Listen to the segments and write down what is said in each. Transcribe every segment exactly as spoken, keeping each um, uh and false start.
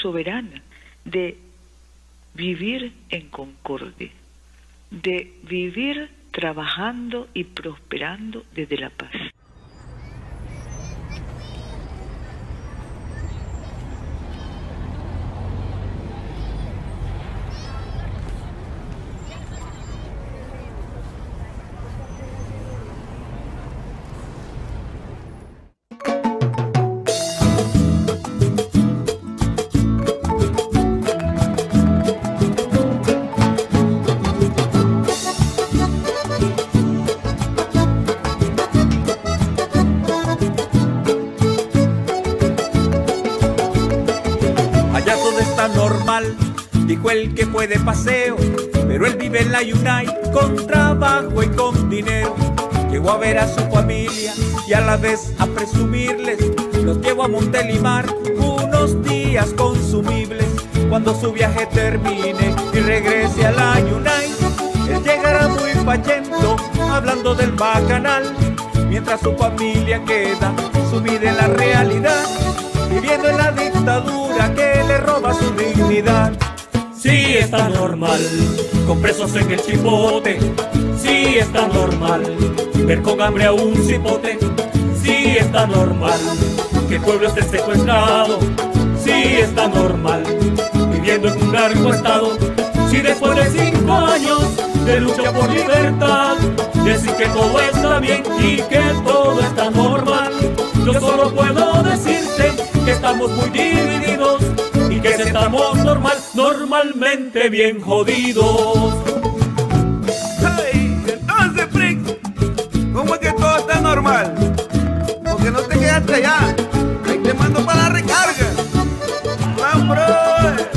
soberana de vivir en concordia, de vivir trabajando y prosperando desde la paz. El que fue de paseo, pero él vive en la Yunay con trabajo y con dinero. Llegó a ver a su familia y a la vez a presumirles. Los llevó a Montelimar unos días consumibles. Cuando su viaje termine y regrese a la Yunay, él llegará muy payento hablando del bacanal, mientras su familia queda sumida en la realidad, viviendo en la dictadura que le roba su dignidad. Sí está normal, con presos en el chipote. Sí está normal, ver con hambre a un cipote. Sí está normal, que el pueblo esté secuestrado. Sí está normal, viviendo en un largo estado. Si después de cinco años de lucha por libertad decir que todo está bien y que todo está normal, yo solo puedo decirte que estamos muy divididos y que estamos normal, normalmente bien jodidos. Hey, entonces, Frick, ¿cómo es que todo está normal? Porque no te quedaste allá, ahí te mando para la recarga. ¡Vamos, brother!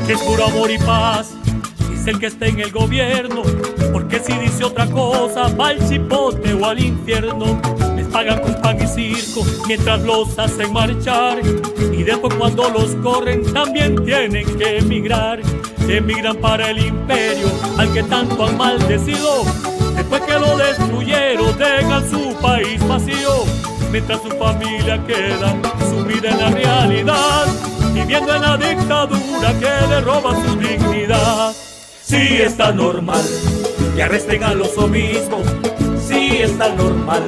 Aquí es puro amor y paz, dice el que está en el gobierno, porque si dice otra cosa va al chipote o al infierno. Les pagan con pan y circo mientras los hacen marchar, y después cuando los corren también tienen que emigrar. Emigran para el imperio al que tanto han maldecido, después que lo destruyeron dejan su país vacío, mientras su familia queda sumida en la realidad, viviendo en la dictadura que le roba su dignidad. Sí está normal que arresten a los obispos. Sí está normal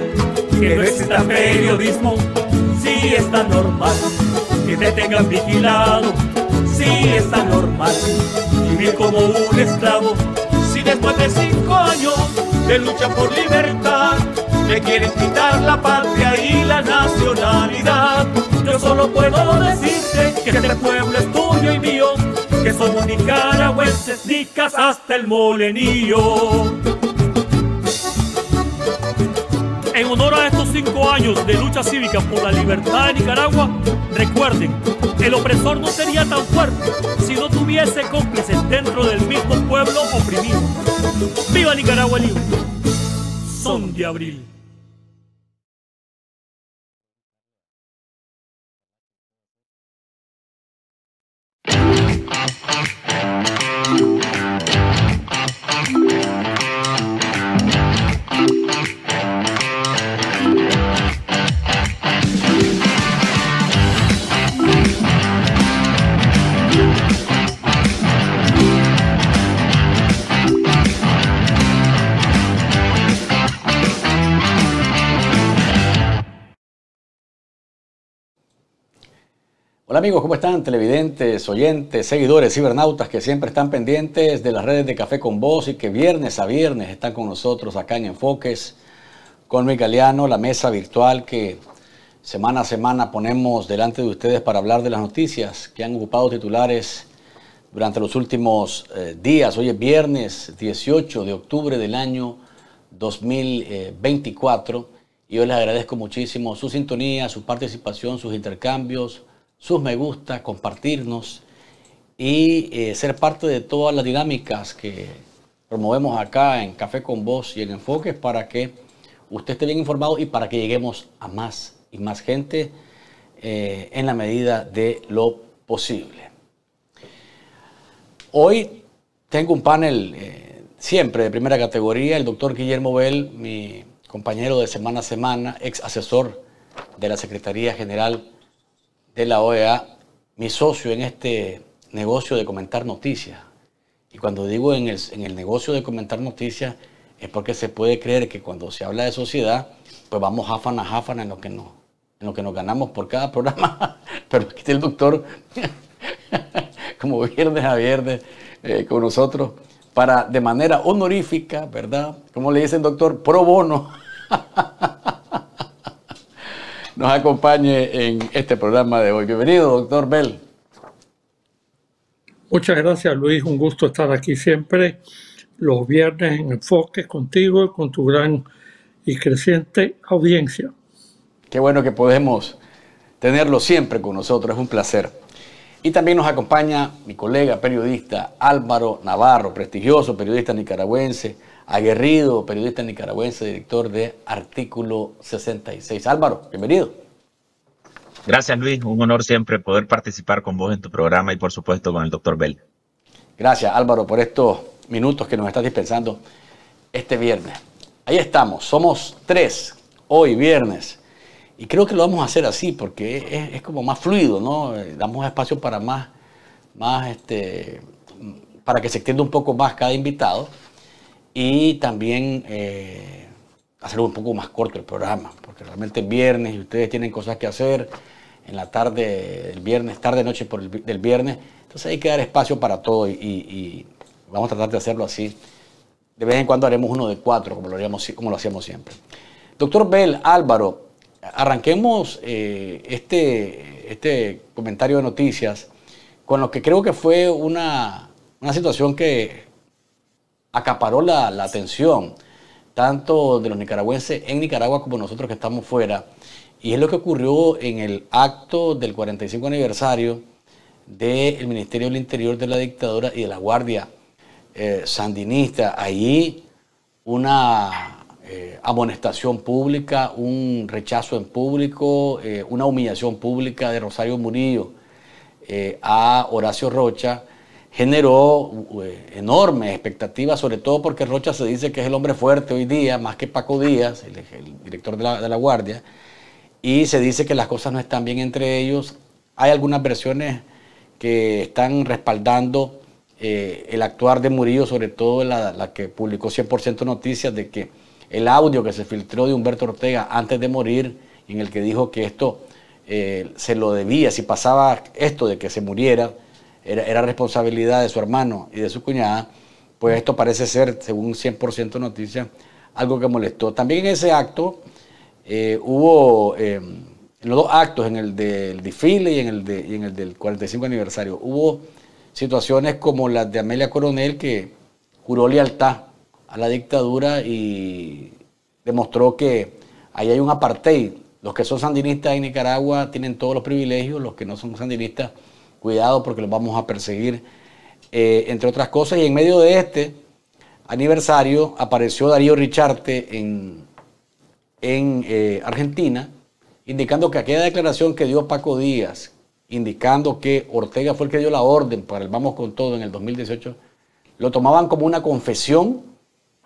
que no exista periodismo. Sí está normal que te tengan vigilado. Sí está normal vivir como un esclavo. Si después de cinco años de lucha por libertad me quieren quitar la patria y la nacionalidad, yo solo puedo decirte que este pueblo es tuyo y mío, que somos nicaragüenses, nicas hasta el molenillo. En honor a estos cinco años de lucha cívica por la libertad de Nicaragua, recuerden, el opresor no sería tan fuerte si no tuviese cómplices dentro del mismo pueblo oprimido. ¡Viva Nicaragua libre! Son de abril. Hola amigos, ¿cómo están? Televidentes, oyentes, seguidores, cibernautas que siempre están pendientes de las redes de Café con Voz y que viernes a viernes están con nosotros acá en Enfoques con Luis Galeano, la mesa virtual que semana a semana ponemos delante de ustedes para hablar de las noticias que han ocupado titulares durante los últimos eh, días. Hoy es viernes dieciocho de octubre del año dos mil veinticuatro y hoy les agradezco muchísimo su sintonía, su participación, sus intercambios, sus me gusta, compartirnos y eh, ser parte de todas las dinámicas que promovemos acá en Café con Voz y en Enfoques para que usted esté bien informado y para que lleguemos a más y más gente eh, en la medida de lo posible. Hoy tengo un panel eh, siempre de primera categoría, el doctor Guillermo Bell, mi compañero de Semana a Semana, ex asesor de la Secretaría General de la O E A, mi socio en este negocio de comentar noticias. Y cuando digo en el, en el negocio de comentar noticias, es porque se puede creer que cuando se habla de sociedad, pues vamos jáfana a jáfana en lo que nos, en lo que nos ganamos por cada programa. Pero aquí está el doctor, como viernes a viernes, eh, con nosotros, para de manera honorífica, ¿verdad? Como le dice el doctor, pro bono, nos acompañe en este programa de hoy. Bienvenido, doctor Bell. Muchas gracias, Luis. Un gusto estar aquí siempre los viernes en Enfoques contigo y con tu gran y creciente audiencia. Qué bueno que podemos tenerlo siempre con nosotros, es un placer. Y también nos acompaña mi colega periodista Álvaro Navarro, prestigioso periodista nicaragüense, aguerrido periodista nicaragüense, director de Artículo sesenta y seis. Álvaro, bienvenido. Gracias, Luis, un honor siempre poder participar con vos en tu programa y por supuesto con el doctor Bell. Gracias, Álvaro, por estos minutos que nos estás dispensando este viernes. Ahí estamos, somos tres hoy viernes. Y creo que lo vamos a hacer así porque es, es como más fluido, ¿no? Damos espacio para más, más este, para que se extienda un poco más cada invitado y también eh, hacer un poco más corto el programa, porque realmente es viernes y ustedes tienen cosas que hacer en la tarde, el viernes, tarde, noche por el, del viernes. Entonces hay que dar espacio para todo y, y vamos a tratar de hacerlo así. De vez en cuando haremos uno de cuatro, como lo haríamos, como lo hacíamos siempre. Doctor Bell, Álvaro, arranquemos eh, este, este comentario de noticias con lo que creo que fue una, una situación que acaparó la, la atención tanto de los nicaragüenses en Nicaragua como nosotros que estamos fuera. Y es lo que ocurrió en el acto del cuarenta y cinco aniversario del Ministerio del Interior de la dictadura y de la Guardia eh, Sandinista. Allí una Eh, amonestación pública, un rechazo en público, eh, una humillación pública de Rosario Murillo eh, a Horacio Rocha, generó eh, enormes expectativas, sobre todo porque Rocha se dice que es el hombre fuerte hoy día, más que Paco Díaz, el, el director de la, de la Guardia, y se dice que las cosas no están bien entre ellos. Hay algunas versiones que están respaldando eh, el actuar de Murillo, sobre todo la, la que publicó cien por ciento Noticias, de que el audio que se filtró de Humberto Ortega antes de morir, en el que dijo que esto eh, se lo debía, si pasaba esto de que se muriera, era, era responsabilidad de su hermano y de su cuñada, pues esto parece ser, según cien por ciento Noticias, algo que molestó. También en ese acto eh, hubo, eh, en los dos actos, en el del desfile y en el, de, y en el del cuarenta y cinco aniversario, hubo situaciones como las de Amelia Coronel, que juró lealtad a la dictadura y demostró que ahí hay un apartheid. Los que son sandinistas en Nicaragua tienen todos los privilegios, los que no son sandinistas, cuidado porque los vamos a perseguir, eh, entre otras cosas. Y en medio de este aniversario apareció Darío Richarte en, en eh, Argentina, indicando que aquella declaración que dio Paco Díaz, indicando que Ortega fue el que dio la orden para el Vamos con Todo en el dos mil dieciocho, lo tomaban como una confesión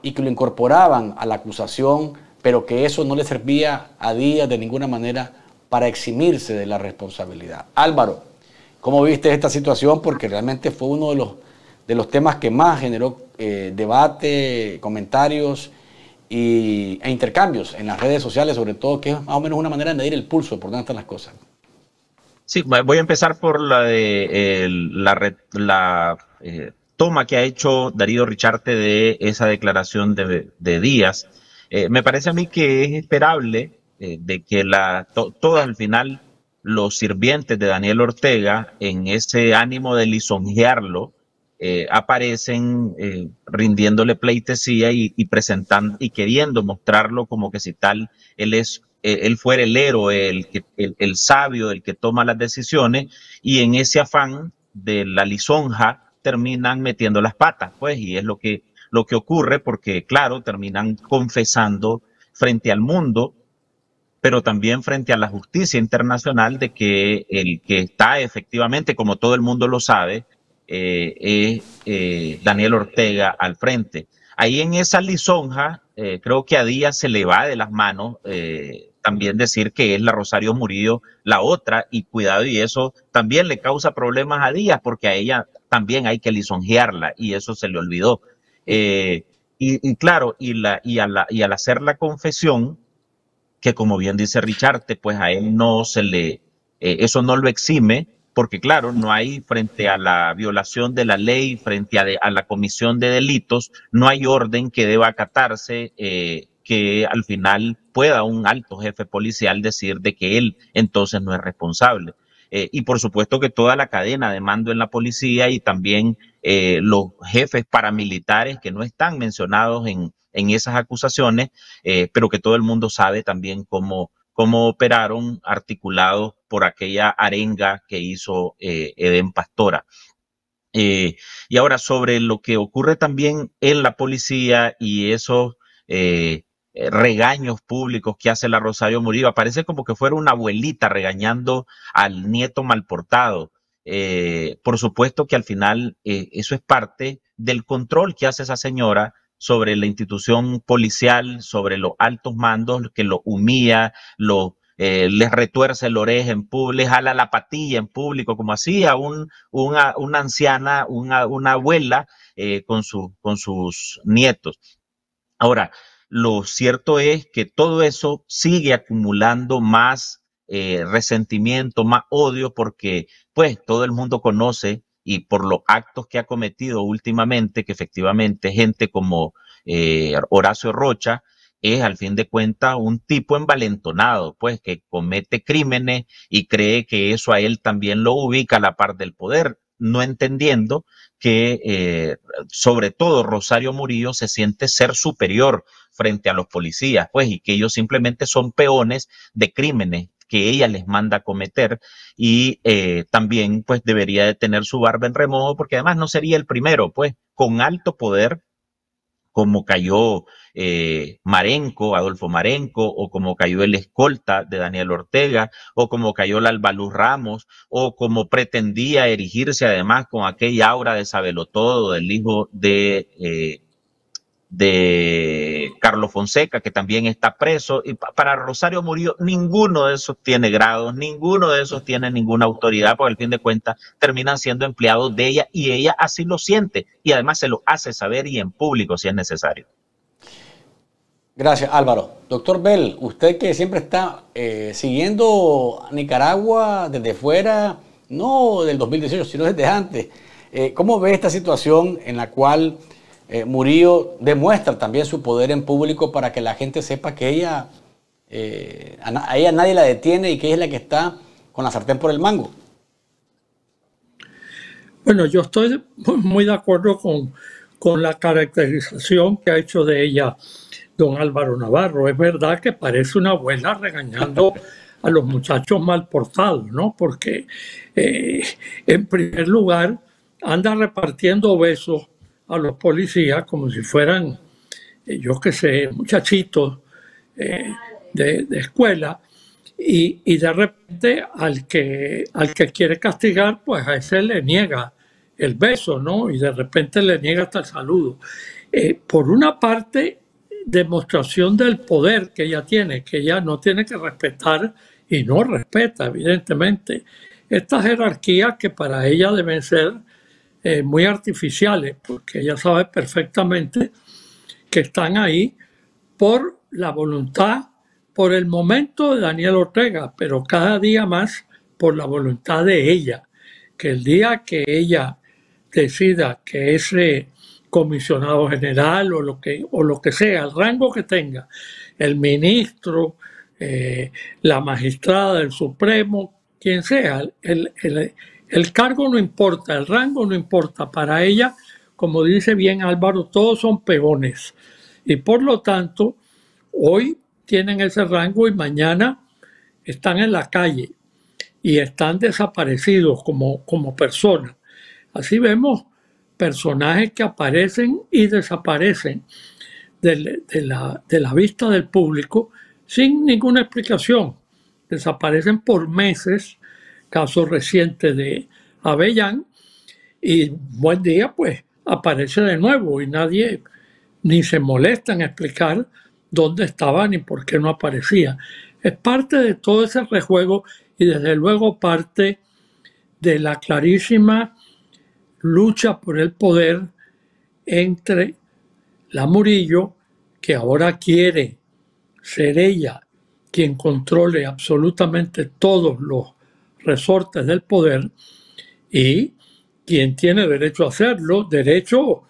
y que lo incorporaban a la acusación, pero que eso no le servía a Díaz de ninguna manera para eximirse de la responsabilidad. Álvaro, ¿cómo viste esta situación? Porque realmente fue uno de los, de los temas que más generó eh, debate, comentarios y, e intercambios en las redes sociales, sobre todo, que es más o menos una manera de medir el pulso por dónde están las cosas. Sí, voy a empezar por la de eh, la... la eh. toma que ha hecho Darío Richarte de esa declaración de, de Díaz. Eh, me parece a mí que es esperable eh, de que la to, todos al final los sirvientes de Daniel Ortega, en ese ánimo de lisonjearlo, eh, aparecen eh, rindiéndole pleitesía y, y presentando y queriendo mostrarlo como que si tal él es eh, él fuera el héroe, el, que, el, el sabio, el que toma las decisiones, y en ese afán de la lisonja terminan metiendo las patas, pues, y es lo que, lo que ocurre, porque claro, terminan confesando frente al mundo, pero también frente a la justicia internacional, de que el que está efectivamente, como todo el mundo lo sabe, eh, es eh, Daniel Ortega al frente. Ahí en esa lisonja eh, creo que a Díaz se le va de las manos eh, también decir que es la Rosario Murillo la otra, y cuidado, y eso también le causa problemas a Díaz, porque a ella también hay que lisonjearla y eso se le olvidó. Eh, y, y claro, y, la, y, a la, y al hacer la confesión, que como bien dice Richarte, pues a él no se le, eh, eso no lo exime, porque claro, no hay, frente a la violación de la ley, frente a, de, a la comisión de delitos, no hay orden que deba acatarse, eh, que al final pueda un alto jefe policial decir de que él entonces no es responsable. Eh, y por supuesto que toda la cadena de mando en la policía y también eh, los jefes paramilitares que no están mencionados en, en esas acusaciones, eh, pero que todo el mundo sabe también cómo, cómo operaron articulados por aquella arenga que hizo eh, Edén Pastora. Eh, y ahora sobre lo que ocurre también en la policía y esos eh, regaños públicos que hace la Rosario Murillo, parece como que fuera una abuelita regañando al nieto malportado. Eh, por supuesto que al final eh, eso es parte del control que hace esa señora sobre la institución policial, sobre los altos mandos, que lo humilla, lo, eh, les retuerce el oreja en público, les jala la patilla en público, como hacía un, una, una anciana, una, una abuela eh, con, su, con sus nietos. Ahora, lo cierto es que todo eso sigue acumulando más eh, resentimiento, más odio, porque pues todo el mundo conoce, y por los actos que ha cometido últimamente, que efectivamente gente como eh, Horacio Rocha es al fin de cuentas un tipo envalentonado, pues que comete crímenes y cree que eso a él también lo ubica a la par del poder, no entendiendo que eh, sobre todo Rosario Murillo se siente ser superior frente a los policías, pues, y que ellos simplemente son peones de crímenes que ella les manda a cometer, y eh, también pues debería de tener su barba en remojo, porque además no sería el primero, pues con alto poder, como cayó eh, Marenco, Adolfo Marenco, o como cayó el escolta de Daniel Ortega, o como cayó la Albaluz Ramos, o como pretendía erigirse además con aquella aura de sabelotodo del hijo de... Eh, de Carlos Fonseca, que también está preso, y para Rosario Murillo ninguno de esos tiene grados, ninguno de esos tiene ninguna autoridad, porque al fin de cuentas terminan siendo empleados de ella, y ella así lo siente, y además se lo hace saber y en público si es necesario. Gracias, Álvaro. Doctor Bell, usted que siempre está eh, siguiendo a Nicaragua desde fuera, no del dos mil dieciocho, sino desde antes, eh, ¿cómo ve esta situación en la cual Eh, Murillo demuestra también su poder en público para que la gente sepa que ella, eh, a, a ella nadie la detiene y que ella es la que está con la sartén por el mango? Bueno, yo estoy muy de acuerdo con, con la caracterización que ha hecho de ella don Álvaro Navarro. Es verdad que parece una abuela regañando a los muchachos mal portados, ¿no? Porque eh, en primer lugar anda repartiendo besos a los policías como si fueran, eh, yo qué sé, muchachitos eh, de, de escuela, y, y de repente al que, al que quiere castigar, pues a ese le niega el beso, ¿no? Y de repente le niega hasta el saludo. Eh, por una parte, demostración del poder que ella tiene, que ella no tiene que respetar y no respeta, evidentemente. Estas jerarquías que para ella deben ser Eh, muy artificiales, porque ella sabe perfectamente que están ahí por la voluntad, por el momento de Daniel Ortega, pero cada día más por la voluntad de ella, que el día que ella decida que ese comisionado general o lo que, o lo que sea, el rango que tenga, el ministro, eh, la magistrada del Supremo, quien sea, el, el El cargo no importa, el rango no importa. Para ella, como dice bien Álvaro, todos son peones. Y por lo tanto, hoy tienen ese rango y mañana están en la calle y están desaparecidos como, como personas. Así vemos personajes que aparecen y desaparecen de, de, la, de la vista del público sin ninguna explicación. Desaparecen por meses. Caso reciente de Avellán, y buen día pues aparece de nuevo y nadie ni se molesta en explicar dónde estaba ni por qué no aparecía. Es parte de todo ese rejuego y desde luego parte de la clarísima lucha por el poder entre la Murillo, que ahora quiere ser ella quien controle absolutamente todos los resortes del poder, y quien tiene derecho a hacerlo, derecho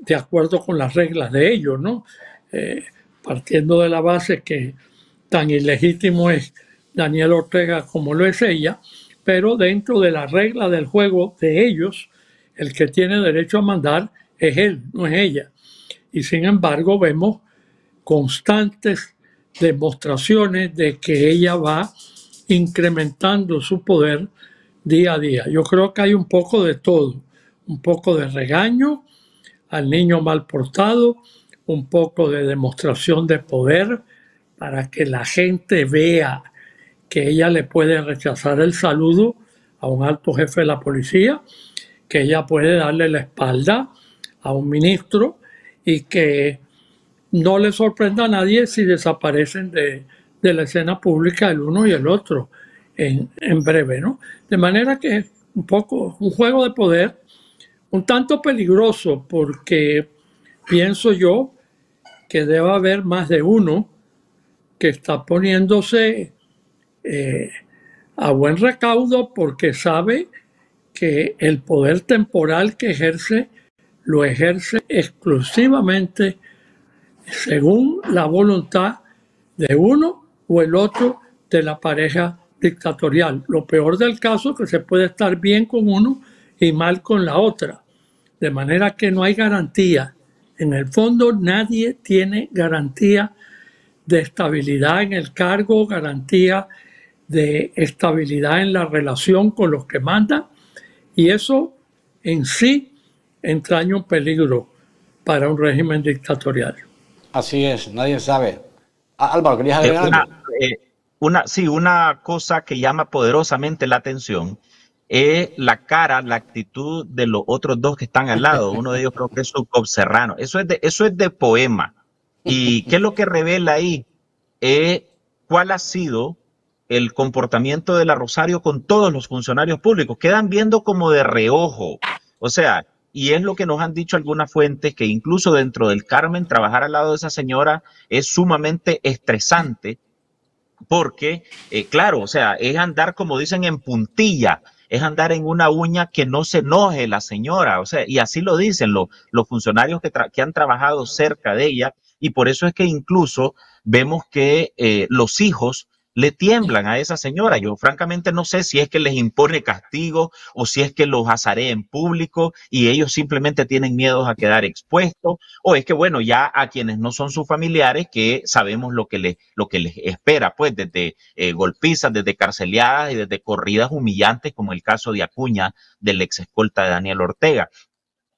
de acuerdo con las reglas de ellos, ¿no? Eh, partiendo de la base que tan ilegítimo es Daniel Ortega como lo es ella, pero dentro de la regla del juego de ellos, el que tiene derecho a mandar es él, no es ella. Y sin embargo vemos constantes demostraciones de que ella va incrementando su poder día a día. Yo creo que hay un poco de todo, un poco de regaño al niño mal portado, un poco de demostración de poder para que la gente vea que ella le puede rechazar el saludo a un alto jefe de la policía, que ella puede darle la espalda a un ministro y que no le sorprenda a nadie si desaparecen de, de la escena pública el uno y el otro en, en breve, ¿no? De manera que es un poco un juego de poder un tanto peligroso, porque pienso yo que debe haber más de uno que está poniéndose eh, a buen recaudo porque sabe que el poder temporal que ejerce lo ejerce exclusivamente según la voluntad de uno o el otro de la pareja dictatorial. Lo peor del caso es que se puede estar bien con uno y mal con la otra, de manera que no hay garantía. En el fondo nadie tiene garantía de estabilidad en el cargo, garantía de estabilidad en la relación con los que mandan, y eso en sí entraña un peligro para un régimen dictatorial. Así es, nadie sabe. Álvaro, ¿querías agregar algo? Eh, una, eh, una, sí, una cosa que llama poderosamente la atención es eh, la cara, la actitud de los otros dos que están al lado. Uno de ellos creo que es Jacob Serrano. Eso es de, eso es de poema. ¿Y qué es lo que revela ahí? Eh, ¿Cuál ha sido el comportamiento de la Rosario con todos los funcionarios públicos? Quedan viendo como de reojo. O sea, y es lo que nos han dicho algunas fuentes, que incluso dentro del Carmen, trabajar al lado de esa señora es sumamente estresante. Porque, eh, claro, o sea, es andar, como dicen, en puntilla. Es andar en una uña que no se enoje la señora, o sea, y así lo dicen los, los funcionarios que, que han trabajado cerca de ella, y por eso es que incluso vemos que eh, los hijos le tiemblan a esa señora. Yo francamente no sé si es que les impone castigo o si es que los azaré en público y ellos simplemente tienen miedos a quedar expuestos, o es que bueno, ya a quienes no son sus familiares, que sabemos lo que les, lo que les espera, pues desde eh, golpizas, desde carceleadas y desde corridas humillantes, como el caso de Acuña, del ex escolta de Daniel Ortega.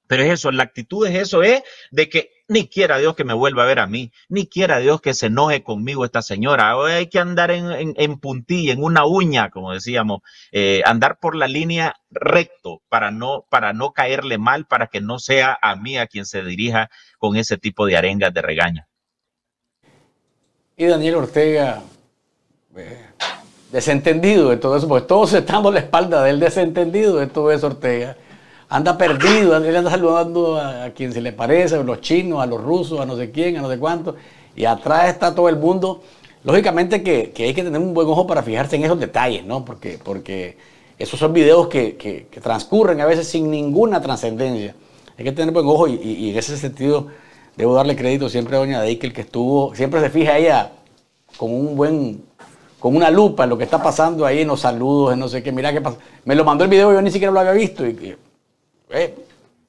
Pero es eso, la actitud es eso, es de que ni quiera Dios que me vuelva a ver a mí, ni quiera Dios que se enoje conmigo esta señora. Hoy hay que andar en, en, en puntilla, en una uña, como decíamos, eh, andar por la línea recto para no, para no caerle mal, para que no sea a mí a quien se dirija con ese tipo de arengas de regaña. Y Daniel Ortega, eh, desentendido de todo eso, porque todos estamos a la espalda de él, desentendido de todo eso, Ortega. Anda perdido, él anda saludando a quien se le parece, a los chinos, a los rusos, a no sé quién, a no sé cuánto, y atrás está todo el mundo. Lógicamente que, que hay que tener un buen ojo para fijarse en esos detalles, ¿no? Porque, porque esos son videos que, que, que transcurren a veces sin ninguna trascendencia. Hay que tener buen ojo y, y, y en ese sentido debo darle crédito siempre a doña Deikel, que estuvo, siempre se fija ella con un buen... con una lupa en lo que está pasando ahí, en los saludos, en no sé qué, mira qué pasa. Me lo mandó el video, yo ni siquiera lo había visto, y... Eh,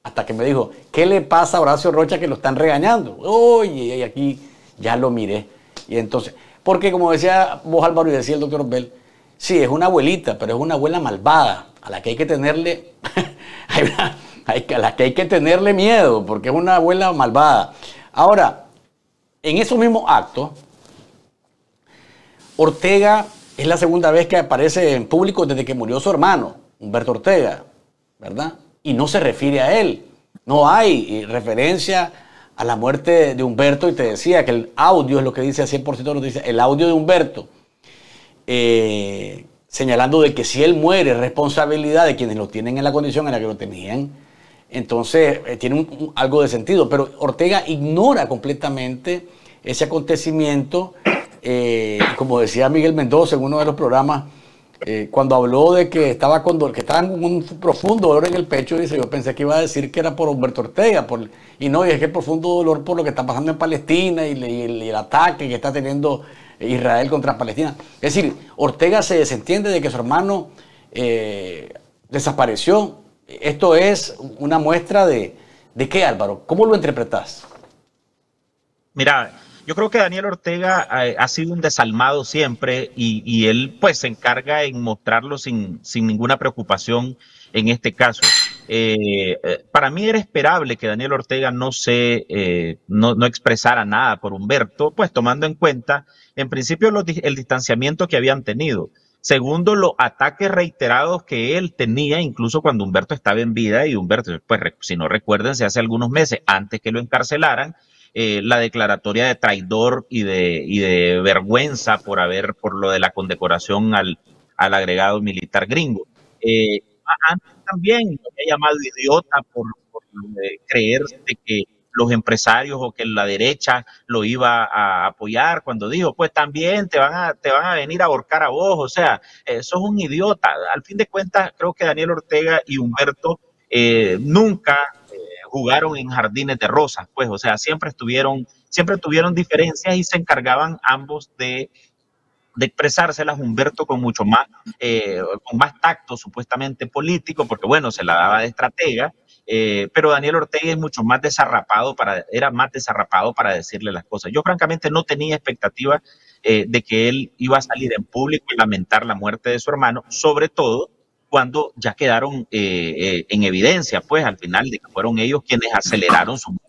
hasta que me dijo, ¿qué le pasa a Horacio Rocha que lo están regañando? Oye, y aquí ya lo miré. Y entonces, porque como decía vos, Álvaro, y decía el doctor Bell, sí, es una abuelita, pero es una abuela malvada, a la que hay que tenerle, a la que hay que tenerle miedo, porque es una abuela malvada. Ahora, en esos mismos actos, Ortega es la segunda vez que aparece en público desde que murió su hermano, Humberto Ortega, ¿verdad? Y no se refiere a él, no hay referencia a la muerte de Humberto, y te decía que el audio es lo que dice a cien por ciento noticias, el audio de Humberto, eh, señalando de que si él muere es responsabilidad de quienes lo tienen en la condición en la que lo tenían. Entonces eh, tiene un, un, algo de sentido, pero Ortega ignora completamente ese acontecimiento. Eh, como decía Miguel Mendoza en uno de los programas, eh, cuando habló de que estaba con dolor, que estaba con un profundo dolor en el pecho, dice, yo pensé que iba a decir que era por Humberto Ortega, por, y no, y es que el profundo dolor por lo que está pasando en Palestina y, y, el, y el ataque que está teniendo Israel contra Palestina. Es decir, Ortega se desentiende de que su hermano eh, desapareció. Esto es una muestra de, de qué, Álvaro, ¿cómo lo interpretás? Mira, yo creo que Daniel Ortega eh, ha sido un desalmado siempre, y, y él pues se encarga en mostrarlo sin, sin ninguna preocupación en este caso. Eh, eh, para mí era esperable que Daniel Ortega no, se, eh, no, no expresara nada por Humberto, pues tomando en cuenta en principio los, el distanciamiento que habían tenido. Segundo, los ataques reiterados que él tenía, incluso cuando Humberto estaba en vida, y Humberto, pues si no recuerdan, se hace algunos meses antes que lo encarcelaran, eh, la declaratoria de traidor y de, y de vergüenza por haber, por lo de la condecoración al, al agregado militar gringo. Eh, antes también lo había llamado idiota por, por eh, creerse que los empresarios o que la derecha lo iba a apoyar, cuando dijo, pues también te van a, te van a venir a ahorcar a vos, o sea, eh, sos un idiota. Al fin de cuentas, creo que Daniel Ortega y Humberto eh, nunca eh, jugaron en jardines de rosas, pues, o sea, siempre estuvieron, siempre tuvieron diferencias y se encargaban ambos de, de expresárselas. Humberto con mucho más, eh, con más tacto supuestamente político, porque bueno, se la daba de estratega. Eh, pero Daniel Ortega es mucho más desarrapado, para, era más desarrapado para decirle las cosas. Yo francamente no tenía expectativa eh, de que él iba a salir en público y lamentar la muerte de su hermano, sobre todo cuando ya quedaron eh, eh, en evidencia, pues al final, de que fueron ellos quienes aceleraron su muerte,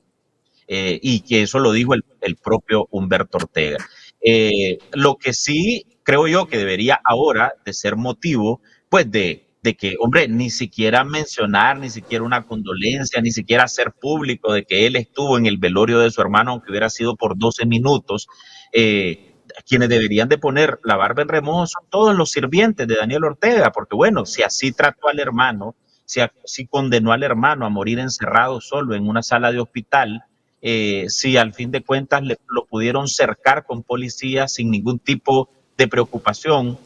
eh, y que eso lo dijo el, el propio Humberto Ortega. Eh, lo que sí creo yo que debería ahora de ser motivo, pues de... de que, hombre, ni siquiera mencionar, ni siquiera una condolencia, ni siquiera hacer público de que él estuvo en el velorio de su hermano, aunque hubiera sido por doce minutos, eh, quienes deberían de poner la barba en remojo son todos los sirvientes de Daniel Ortega, porque bueno, si así trató al hermano, si así condenó al hermano a morir encerrado solo en una sala de hospital, eh, si al fin de cuentas le, lo pudieron cercar con policías sin ningún tipo de preocupación,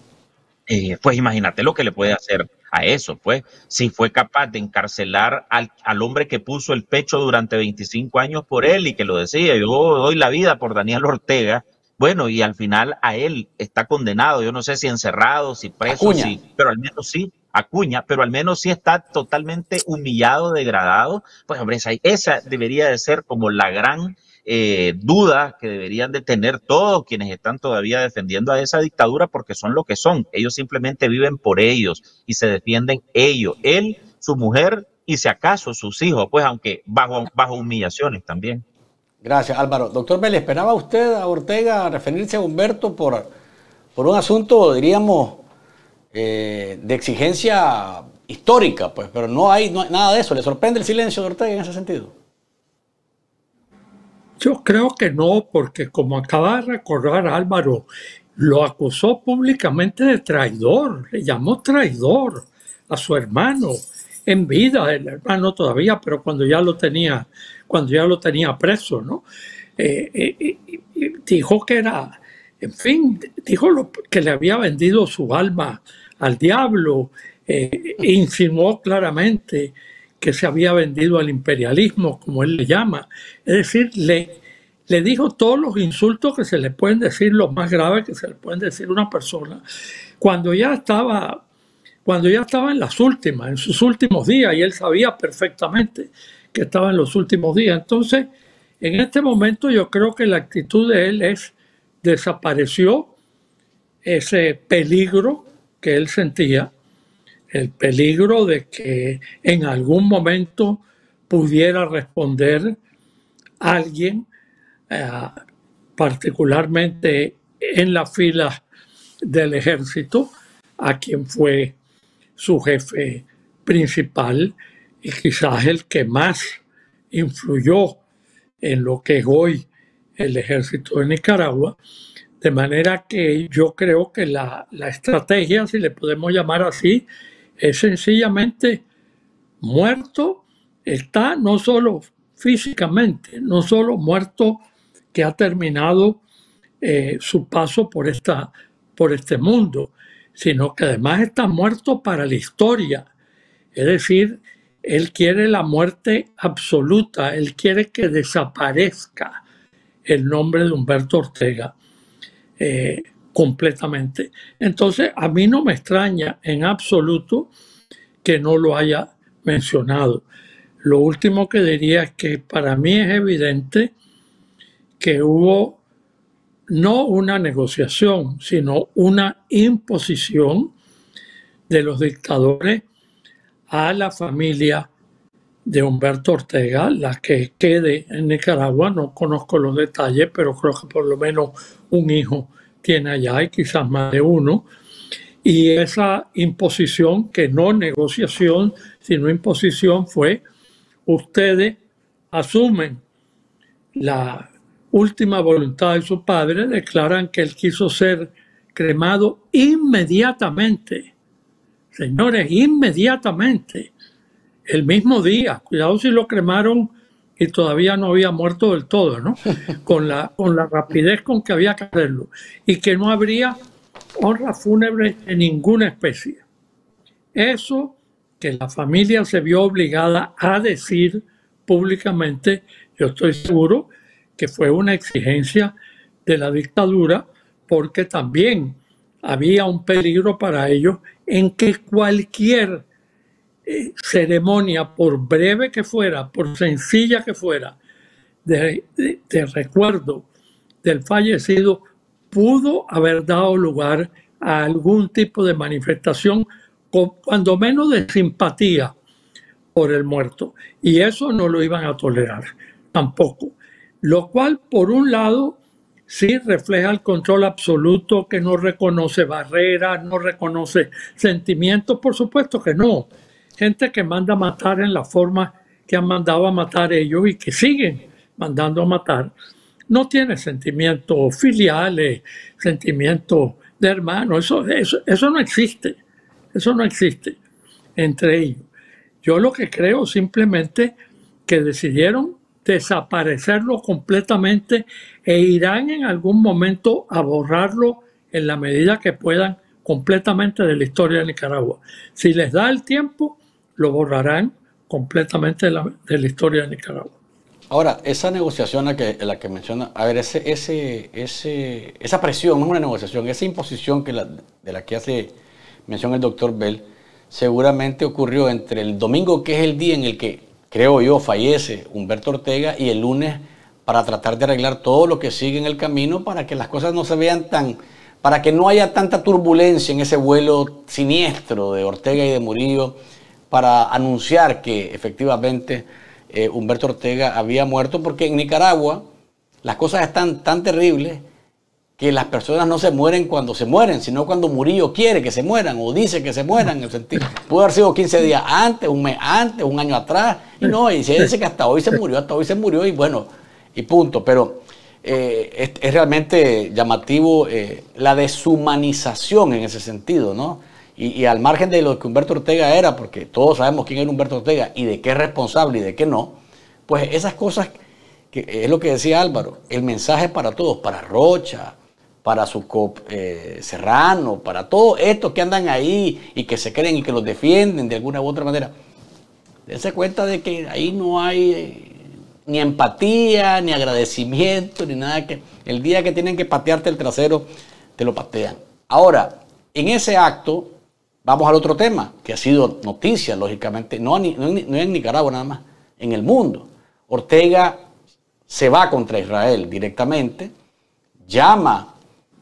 eh, pues imagínate lo que le puede hacer a eso, pues, si fue capaz de encarcelar al, al hombre que puso el pecho durante veinticinco años por él y que lo decía, yo doy la vida por Daniel Ortega, bueno, y al final a él está condenado, yo no sé si encerrado, si preso, si, pero al menos sí, Acuña, pero al menos sí está totalmente humillado, degradado, pues hombre, esa, esa debería de ser como la gran eh, duda que deberían de tener todos quienes están todavía defendiendo a esa dictadura, porque son lo que son, ellos simplemente viven por ellos y se defienden ellos, él, su mujer y si acaso sus hijos, pues aunque bajo, bajo humillaciones también. Gracias, Álvaro. Doctor Bell, ¿esperaba usted a Ortega referirse a Humberto por, por un asunto, diríamos, eh, de exigencia histórica? Pues, pero no hay, no hay nada de eso. ¿Le sorprende el silencio de Ortega en ese sentido? Yo creo que no, porque como acaba de recordar Álvaro, lo acusó públicamente de traidor, le llamó traidor a su hermano, en vida, el hermano todavía, pero cuando ya lo tenía, cuando ya lo tenía preso, ¿no? Eh, eh, eh, dijo que era, en fin, dijo lo, que le había vendido su alma al diablo, eh, insinuó claramente que se había vendido al imperialismo, como él le llama. Es decir, le, le dijo todos los insultos que se le pueden decir, los más graves que se le pueden decir a una persona, cuando ya estaba, cuando ya estaba en las últimas, en sus últimos días, y él sabía perfectamente que estaba en los últimos días. Entonces, en este momento yo creo que la actitud de él es, desapareció ese peligro que él sentía, el peligro de que en algún momento pudiera responder a alguien, eh, particularmente en las filas del ejército, a quien fue su jefe principal y quizás el que más influyó en lo que es hoy el ejército de Nicaragua. De manera que yo creo que la, la estrategia, si le podemos llamar así, es sencillamente muerto, está no solo físicamente, no solo muerto que ha terminado eh, su paso por, esta, por este mundo, sino que además está muerto para la historia. Es decir, él quiere la muerte absoluta, él quiere que desaparezca el nombre de Humberto Ortega. Eh, completamente. Entonces, a mí no me extraña en absoluto que no lo haya mencionado. Lo último que diría es que para mí es evidente que hubo no una negociación, sino una imposición de los dictadores a la familia de Humberto Ortega, la que quede en Nicaragua. No conozco los detalles, pero creo que por lo menos un hijo tiene allá y quizás más de uno. Y esa imposición, que no negociación, sino imposición, fue: ustedes asumen la última voluntad de su padre, declaran que él quiso ser cremado inmediatamente. Señores, inmediatamente. El mismo día, cuidado si lo cremaron y todavía no había muerto del todo, ¿no? Con la, con la rapidez con que había que hacerlo. Y que no habría honras fúnebres de ninguna especie. Eso que la familia se vio obligada a decir públicamente, yo estoy seguro que fue una exigencia de la dictadura, porque también había un peligro para ellos en que cualquier ceremonia, por breve que fuera, por sencilla que fuera, de, de, de recuerdo del fallecido, pudo haber dado lugar a algún tipo de manifestación, con, cuando menos de simpatía por el muerto. Y eso no lo iban a tolerar tampoco. Lo cual, por un lado, sí refleja el control absoluto, que no reconoce barreras, no reconoce sentimientos, por supuesto que no. Gente que manda a matar en la forma que han mandado a matar ellos y que siguen mandando a matar, no tiene sentimientos filiales, sentimientos de hermano. Eso, eso, eso no existe. Eso no existe entre ellos. Yo lo que creo simplemente que decidieron desaparecerlo completamente e irán en algún momento a borrarlo en la medida que puedan completamente de la historia de Nicaragua. Si les da el tiempo, lo borrarán completamente de la, de la historia de Nicaragua. Ahora, esa negociación a que, la que menciona, a ver, ese, ese, ese, esa presión, no es una negociación, esa imposición que la, de la que hace mención el doctor Bell, seguramente ocurrió entre el domingo, que es el día en el que, creo yo, fallece Humberto Ortega, y el lunes, para tratar de arreglar todo lo que sigue en el camino, para que las cosas no se vean tan... para que no haya tanta turbulencia en ese vuelo siniestro de Ortega y de Murillo, para anunciar que efectivamente eh, Humberto Ortega había muerto, porque en Nicaragua las cosas están tan terribles que las personas no se mueren cuando se mueren, sino cuando Murillo quiere que se mueran o dice que se mueran. En el sentido, pudo haber sido quince días antes, un mes antes, un año atrás, y no, y se dice que hasta hoy se murió, hasta hoy se murió, y bueno, y punto. Pero... Eh, es, es realmente llamativo eh, la deshumanización en ese sentido, ¿no? Y, y al margen de lo que Humberto Ortega era, porque todos sabemos quién era Humberto Ortega y de qué es responsable y de qué no, pues esas cosas, que es lo que decía Álvaro, el mensaje para todos, para Rocha, para su cop, eh, Serrano, para todos estos que andan ahí y que se creen y que los defienden de alguna u otra manera, dense cuenta de que ahí no hay... Eh, ni empatía, ni agradecimiento, ni nada. Que el día que tienen que patearte el trasero, te lo patean. Ahora, en ese acto, vamos al otro tema, que ha sido noticia, lógicamente, no, no, no en Nicaragua nada más, en el mundo. Ortega se va contra Israel directamente, llama,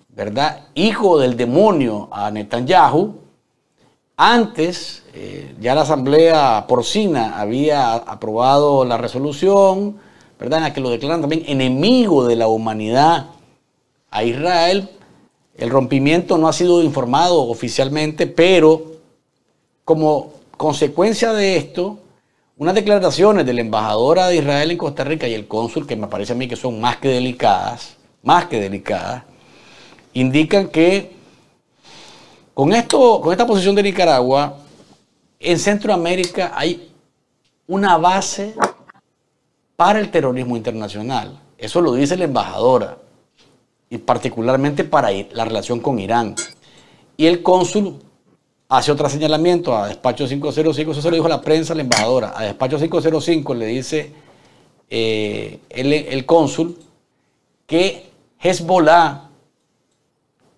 ¿verdad?, hijo del demonio a Netanyahu. Antes, eh, ya la Asamblea Porcina había aprobado la resolución, ¿verdad?, en la que lo declaran también enemigo de la humanidad a Israel. El rompimiento no ha sido informado oficialmente, pero como consecuencia de esto, unas declaraciones de la embajadora de Israel en Costa Rica y el cónsul, que me parece a mí que son más que delicadas, más que delicadas, indican que con, esto, con esta posición de Nicaragua, en Centroamérica hay una base para el terrorismo internacional. Eso lo dice la embajadora, y particularmente para la relación con Irán. Y el cónsul hace otro señalamiento a despacho quinientos cinco, eso se lo dijo a la prensa, a la embajadora. A despacho quinientos cinco le dice eh, el, el cónsul que Hezbollah,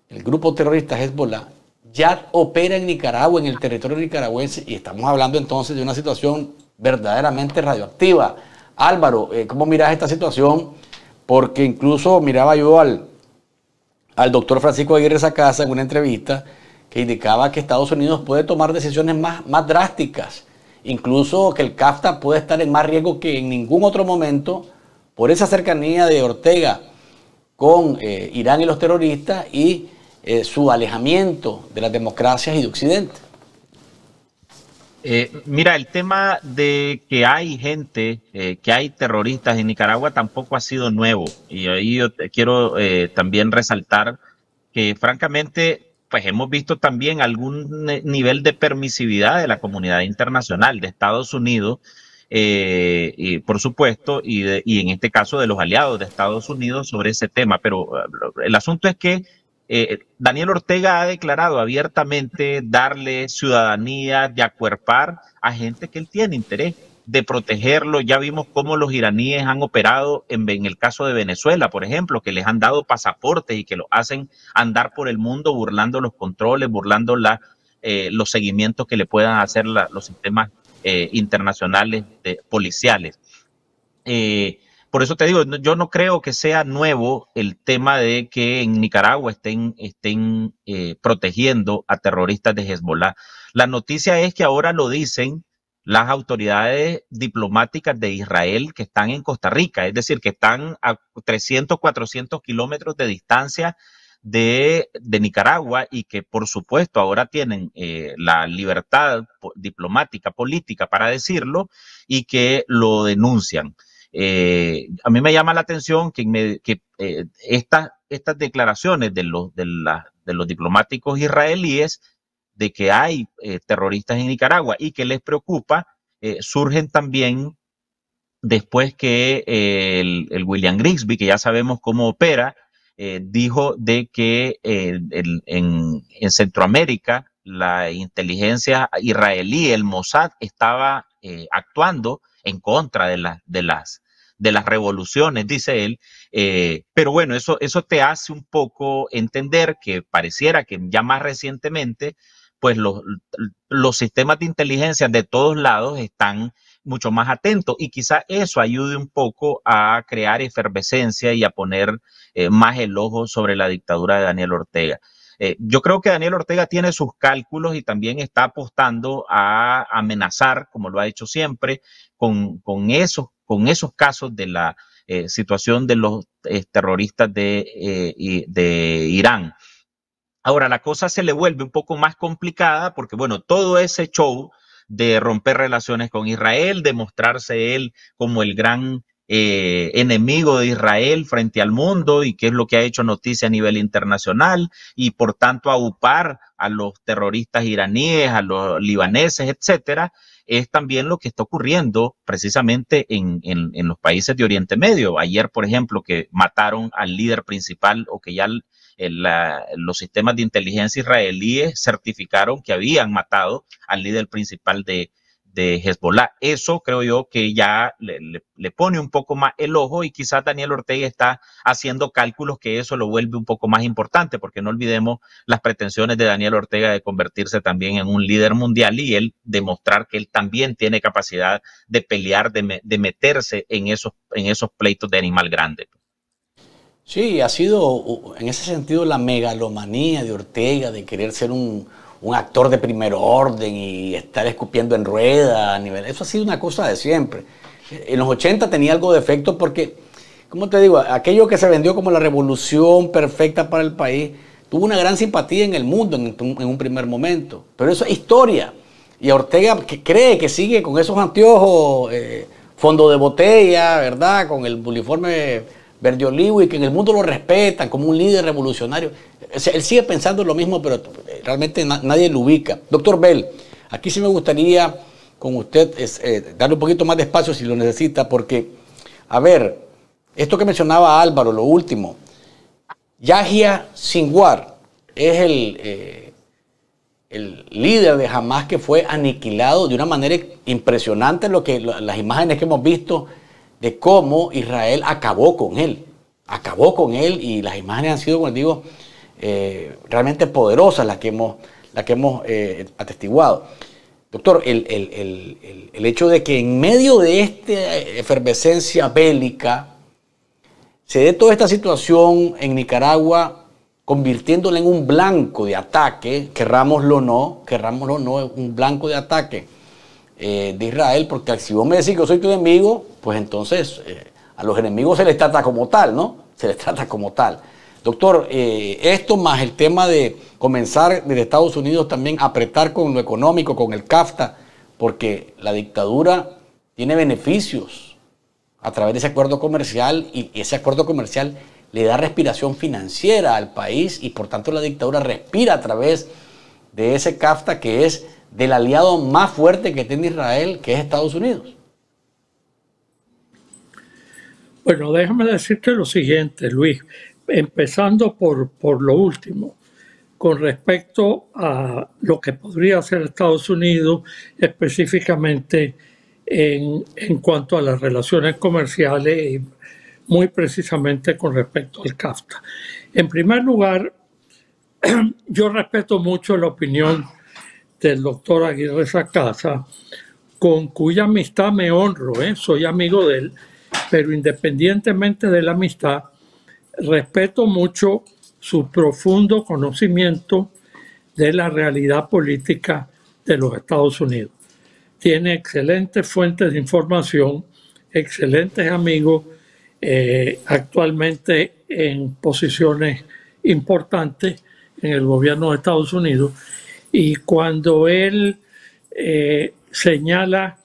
el grupo terrorista Hezbollah, ya opera en Nicaragua, en el territorio nicaragüense, y estamos hablando entonces de una situación verdaderamente radioactiva. Álvaro, ¿cómo miras esta situación? Porque incluso miraba yo al, al doctor Francisco Aguirre Sacasa en una entrevista que indicaba que Estados Unidos puede tomar decisiones más, más drásticas, incluso que el CAFTA puede estar en más riesgo que en ningún otro momento por esa cercanía de Ortega con eh, Irán y los terroristas y eh, su alejamiento de las democracias y de Occidente. Eh, mira, el tema de que hay gente, eh, que hay terroristas en Nicaragua tampoco ha sido nuevo, y ahí yo quiero eh, también resaltar que francamente pues hemos visto también algún nivel de permisividad de la comunidad internacional, de Estados Unidos, eh, y por supuesto, y, de, y en este caso de los aliados de Estados Unidos sobre ese tema, pero el asunto es que Eh, Daniel Ortega ha declarado abiertamente darle ciudadanía, de acuerpar a gente que él tiene interés de protegerlo. Ya vimos cómo los iraníes han operado en, en el caso de Venezuela, por ejemplo, que les han dado pasaportes y que los hacen andar por el mundo burlando los controles, burlando la, eh, los seguimientos que le puedan hacer la, los sistemas eh, internacionales de, policiales. Eh, Por eso te digo, yo no creo que sea nuevo el tema de que en Nicaragua estén, estén eh, protegiendo a terroristas de Hezbollah. La noticia es que ahora lo dicen las autoridades diplomáticas de Israel que están en Costa Rica, es decir, que están a trescientos, cuatrocientos kilómetros de distancia de, de Nicaragua y que por supuesto ahora tienen eh, la libertad diplomática, política para decirlo y que lo denuncian. Eh, a mí me llama la atención que, me, que eh, esta, estas declaraciones de los, de, la, de los diplomáticos israelíes de que hay eh, terroristas en Nicaragua y que les preocupa eh, surgen también después que eh, el, el William Grigsby, que ya sabemos cómo opera, eh, dijo de que eh, el, en, en Centroamérica la inteligencia israelí, el Mossad, estaba eh, actuando en contra de, la, de las... de las revoluciones, dice él, eh, pero bueno, eso, eso te hace un poco entender que pareciera que ya más recientemente, pues los, los sistemas de inteligencia de todos lados están mucho más atentos y quizá eso ayude un poco a crear efervescencia y a poner eh, más el ojo sobre la dictadura de Daniel Ortega. Eh, yo creo que Daniel Ortega tiene sus cálculos y también está apostando a amenazar, como lo ha hecho siempre, con, con esos con esos casos de la eh, situación de los eh, terroristas de, eh, de Irán. Ahora, la cosa se le vuelve un poco más complicada porque, bueno, todo ese show de romper relaciones con Israel, de mostrarse él como el gran eh, enemigo de Israel frente al mundo y que es lo que ha hecho noticia a nivel internacional y, por tanto, aupar a los terroristas iraníes, a los libaneses, etcétera, es también lo que está ocurriendo precisamente en, en, en los países de Oriente Medio. Ayer, por ejemplo, que mataron al líder principal o que ya el, el, la, los sistemas de inteligencia israelíes certificaron que habían matado al líder principal de, de Hezbollah. Eso creo yo que ya le, le, le pone un poco más el ojo y quizás Daniel Ortega está haciendo cálculos que eso lo vuelve un poco más importante, porque no olvidemos las pretensiones de Daniel Ortega de convertirse también en un líder mundial y él demostrar que él también tiene capacidad de pelear, de, me, de meterse en esos, en esos pleitos de animal grande. Sí, ha sido en ese sentido la megalomanía de Ortega de querer ser un un actor de primer orden y estar escupiendo en rueda a nivel. Eso ha sido una cosa de siempre. En los ochenta tenía algo de efecto porque, ¿cómo te digo? Aquello que se vendió como la revolución perfecta para el país tuvo una gran simpatía en el mundo en un primer momento. Pero eso es historia. y a Ortega, que cree que sigue con esos anteojos, eh, fondo de botella, ¿verdad? Con el uniforme verde olivo y que en el mundo lo respetan como un líder revolucionario. O sea, él sigue pensando lo mismo, pero realmente na nadie lo ubica. Doctor Bell, aquí sí me gustaría con usted es, eh, darle un poquito más de espacio si lo necesita, porque, a ver, esto que mencionaba Álvaro, lo último, Yahya Sinwar es el, eh, el líder de Hamas que fue aniquilado de una manera impresionante, lo que, las imágenes que hemos visto de cómo Israel acabó con él, acabó con él, y las imágenes han sido, como les digo, eh, realmente poderosas las que hemos, las que hemos eh, atestiguado. Doctor, el, el, el, el, el hecho de que en medio de esta efervescencia bélica se dé toda esta situación en Nicaragua, convirtiéndola en un blanco de ataque, querrámoslo o no, querrámoslo o no, es un blanco de ataque eh, de Israel, porque si vos me decís que yo soy tu enemigo, pues entonces eh, a los enemigos se les trata como tal, ¿no? Se les trata como tal. Doctor, eh, esto más el tema de comenzar desde Estados Unidos también a apretar con lo económico, con el CAFTA, porque la dictadura tiene beneficios a través de ese acuerdo comercial, y ese acuerdo comercial le da respiración financiera al país, y por tanto la dictadura respira a través de ese CAFTA, que es del aliado más fuerte que tiene Israel, que es Estados Unidos. Bueno, déjame decirte lo siguiente, Luis. Empezando por, por lo último, con respecto a lo que podría hacer Estados Unidos específicamente en, en cuanto a las relaciones comerciales, y muy precisamente con respecto al CAFTA. En primer lugar, yo respeto mucho la opinión del doctor Aguirre Sacasa, con cuya amistad me honro, ¿eh? Soy amigo de él, pero independientemente de la amistad, respeto mucho su profundo conocimiento de la realidad política de los Estados Unidos. Tiene excelentes fuentes de información, excelentes amigos, eh, actualmente en posiciones importantes en el gobierno de Estados Unidos. Y cuando él eh, señala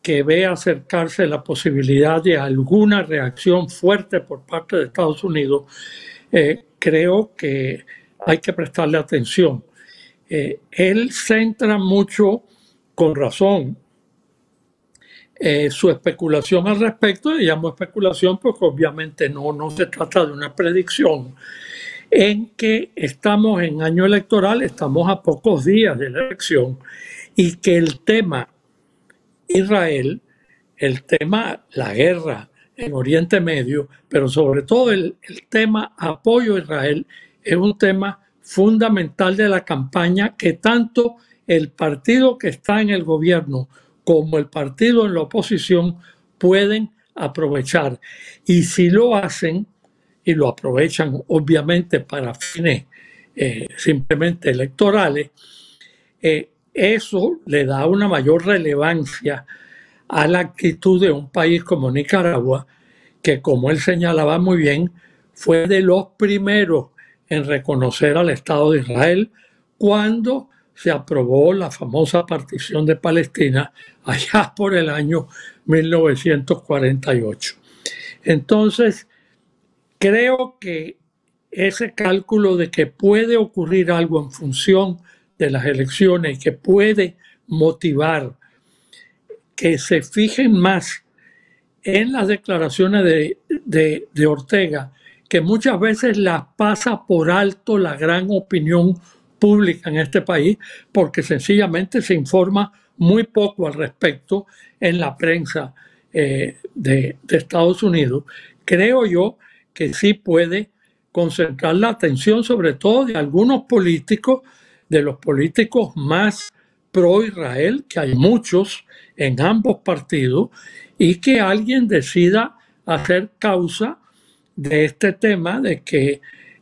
que ve acercarse la posibilidad de alguna reacción fuerte por parte de Estados Unidos, eh, creo que hay que prestarle atención. Eh, él centra mucho, con razón, eh, su especulación al respecto, le llamo especulación porque obviamente no, no se trata de una predicción, en que estamos en año electoral, estamos a pocos días de la elección, y que el tema Israel, el tema la guerra en Oriente Medio, pero sobre todo el, el tema apoyo a Israel, es un tema fundamental de la campaña, que tanto el partido que está en el gobierno como el partido en la oposición pueden aprovechar. Y si lo hacen, y lo aprovechan obviamente para fines eh, simplemente electorales, eh, eso le da una mayor relevancia a la actitud de un país como Nicaragua, que, como él señalaba muy bien, fue de los primeros en reconocer al Estado de Israel cuando se aprobó la famosa partición de Palestina allá por el año mil novecientos cuarenta y ocho. Entonces, creo que ese cálculo de que puede ocurrir algo en función de las elecciones, que puede motivar que se fijen más en las declaraciones de, de, de Ortega, que muchas veces las pasa por alto la gran opinión pública en este país, porque sencillamente se informa muy poco al respecto en la prensa eh, de, de Estados Unidos. Creo yo que sí puede concentrar la atención, sobre todo de algunos políticos, de los políticos más pro-Israel, que hay muchos en ambos partidos, y que alguien decida hacer causa de este tema de que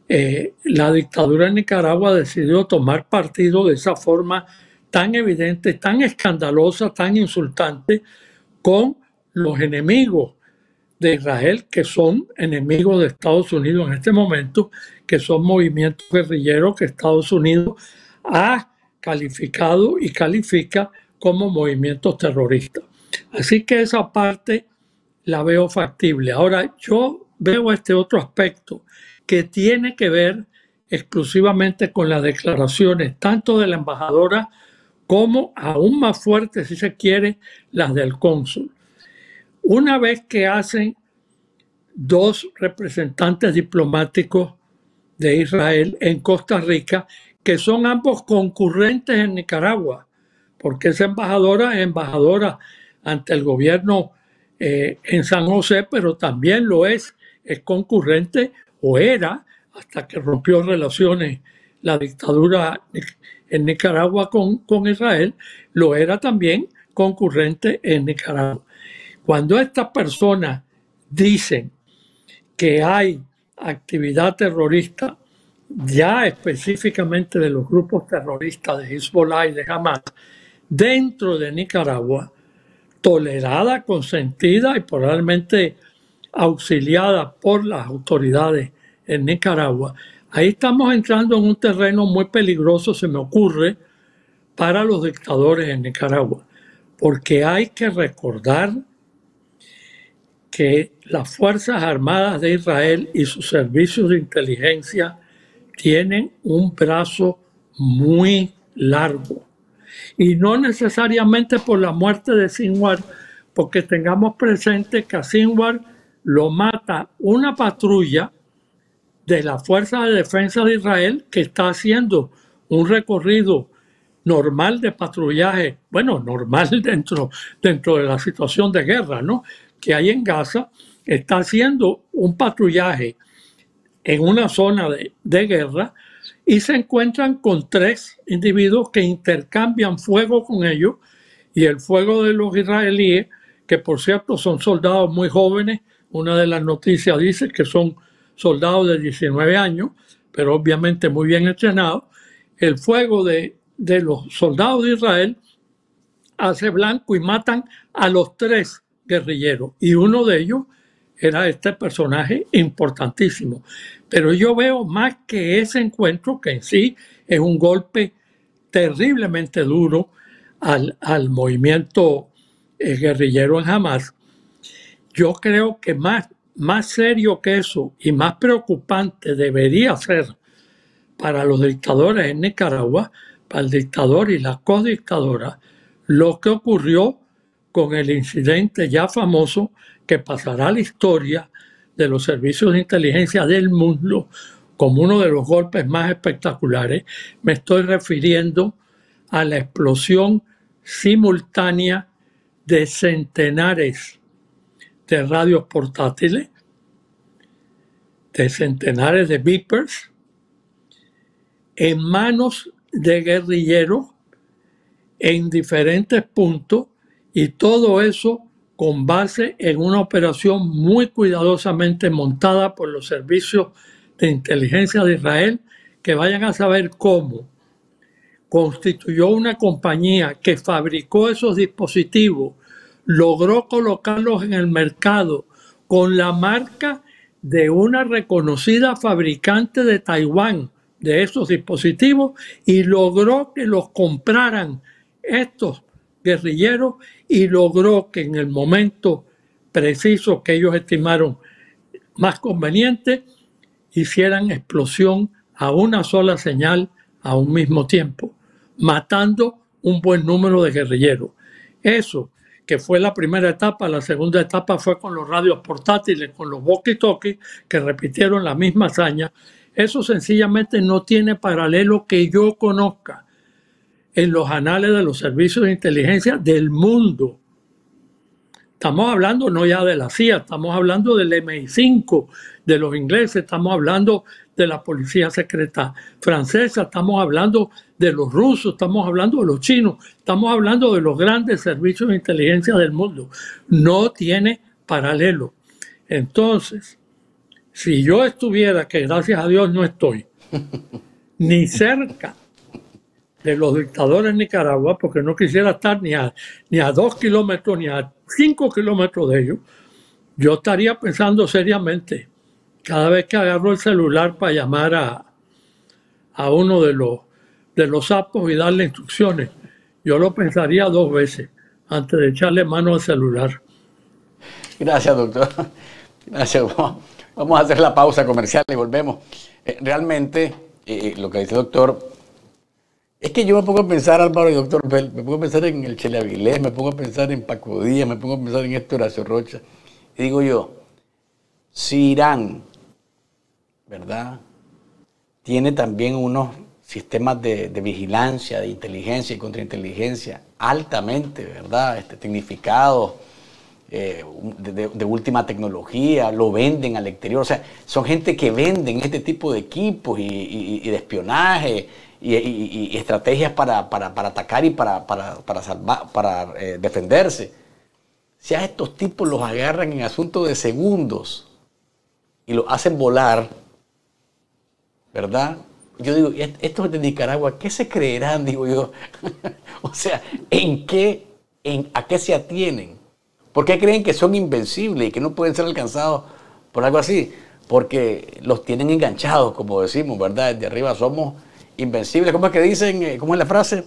eh, la dictadura en Nicaragua decidió tomar partido de esa forma tan evidente, tan escandalosa, tan insultante con los enemigos de Israel, que son enemigos de Estados Unidos en este momento, que son movimientos guerrilleros que Estados Unidos ha calificado y califica como movimientos terroristas. Así que esa parte la veo factible. Ahora, yo veo este otro aspecto que tiene que ver exclusivamente con las declaraciones tanto de la embajadora como, aún más fuerte si se quiere, las del cónsul. Una vez que hacen dos representantes diplomáticos de Israel en Costa Rica, que son ambos concurrentes en Nicaragua, porque esa embajadora es embajadora ante el gobierno eh, en San José, pero también lo es, es concurrente o era, hasta que rompió relaciones la dictadura en Nicaragua con, con Israel, lo era también concurrente en Nicaragua. Cuando estas personas dicen que hay actividad terrorista, ya específicamente de los grupos terroristas de Hezbollah y de Hamas, dentro de Nicaragua, tolerada, consentida y probablemente auxiliada por las autoridades en Nicaragua, ahí estamos entrando en un terreno muy peligroso, se me ocurre, para los dictadores en Nicaragua, porque hay que recordar que las Fuerzas Armadas de Israel y sus servicios de inteligencia tienen un brazo muy largo. Y no necesariamente por la muerte de Sinwar, porque tengamos presente que a Sinwar lo mata una patrulla de la Fuerza de Defensa de Israel que está haciendo un recorrido normal de patrullaje, bueno, normal dentro, dentro de la situación de guerra, ¿no?, que hay en Gaza, está haciendo un patrullaje en una zona de, de guerra y se encuentran con tres individuos que intercambian fuego con ellos, y el fuego de los israelíes, que por cierto son soldados muy jóvenes, una de las noticias dice que son soldados de diecinueve años, pero obviamente muy bien entrenados, el fuego de, de los soldados de Israel hace blanco y matan a los tres guerrillero, y uno de ellos era este personaje importantísimo. Pero yo veo más que ese encuentro, que en sí es un golpe terriblemente duro al, al movimiento eh, guerrillero en Hamas. Yo creo que más, más serio que eso y más preocupante debería ser para los dictadores en Nicaragua, para el dictador y la codictadora, lo que ocurrió con el incidente ya famoso que pasará a la historia de los servicios de inteligencia del mundo como uno de los golpes más espectaculares. Me estoy refiriendo a la explosión simultánea de centenares de radios portátiles, de centenares de beepers, en manos de guerrilleros en diferentes puntos. Y todo eso con base en una operación muy cuidadosamente montada por los servicios de inteligencia de Israel, que vayan a saber cómo constituyó una compañía que fabricó esos dispositivos, logró colocarlos en el mercado con la marca de una reconocida fabricante de Taiwán de esos dispositivos y logró que los compraran estos guerrilleros y logró que en el momento preciso que ellos estimaron más conveniente hicieran explosión a una sola señal a un mismo tiempo, matando un buen número de guerrilleros. Eso que fue la primera etapa, la segunda etapa fue con los radios portátiles, con los walkie-talkies que repitieron la misma hazaña. Eso sencillamente no tiene paralelo que yo conozca en los anales de los servicios de inteligencia del mundo. Estamos hablando no ya de la C I A, estamos hablando del M I cinco, de los ingleses, estamos hablando de la policía secreta francesa, estamos hablando de los rusos, estamos hablando de los chinos, estamos hablando de los grandes servicios de inteligencia del mundo. No tiene paralelo. Entonces, si yo estuviera, que gracias a Dios no estoy, ni cerca de los dictadores en Nicaragua, porque no quisiera estar ni a, ni a dos kilómetros, ni a cinco kilómetros de ellos, yo estaría pensando seriamente, cada vez que agarro el celular para llamar a, a uno de los de los sapos y darle instrucciones. Yo lo pensaría dos veces antes de echarle mano al celular. Gracias, doctor. Gracias. Vamos a hacer la pausa comercial y volvemos. Eh, realmente, eh, lo que dice el doctor, es que yo me pongo a pensar, Álvaro y doctor Bell, me pongo a pensar en el Chele Avilés, me pongo a pensar en Paco Díaz, me pongo a pensar en este Horacio Rocha. Y digo yo, si Irán, ¿verdad?, tiene también unos sistemas de, de vigilancia, de inteligencia y contrainteligencia altamente, ¿verdad?, este, tecnificados, Eh, de, de última tecnología, lo venden al exterior, o sea, son gente que venden este tipo de equipos y, y, y de espionaje y, y, y estrategias para, para, para atacar y para, para, para, salvar, para eh, defenderse. Si a estos tipos los agarran en asunto de segundos y los hacen volar, ¿verdad? Yo digo, estos de Nicaragua, ¿qué se creerán? Digo yo, o sea, ¿en qué, en, a qué se atienen? ¿Por qué creen que son invencibles y que no pueden ser alcanzados por algo así? Porque los tienen enganchados, como decimos, ¿verdad? Desde arriba somos invencibles. ¿Cómo es que dicen? ¿Cómo es la frase?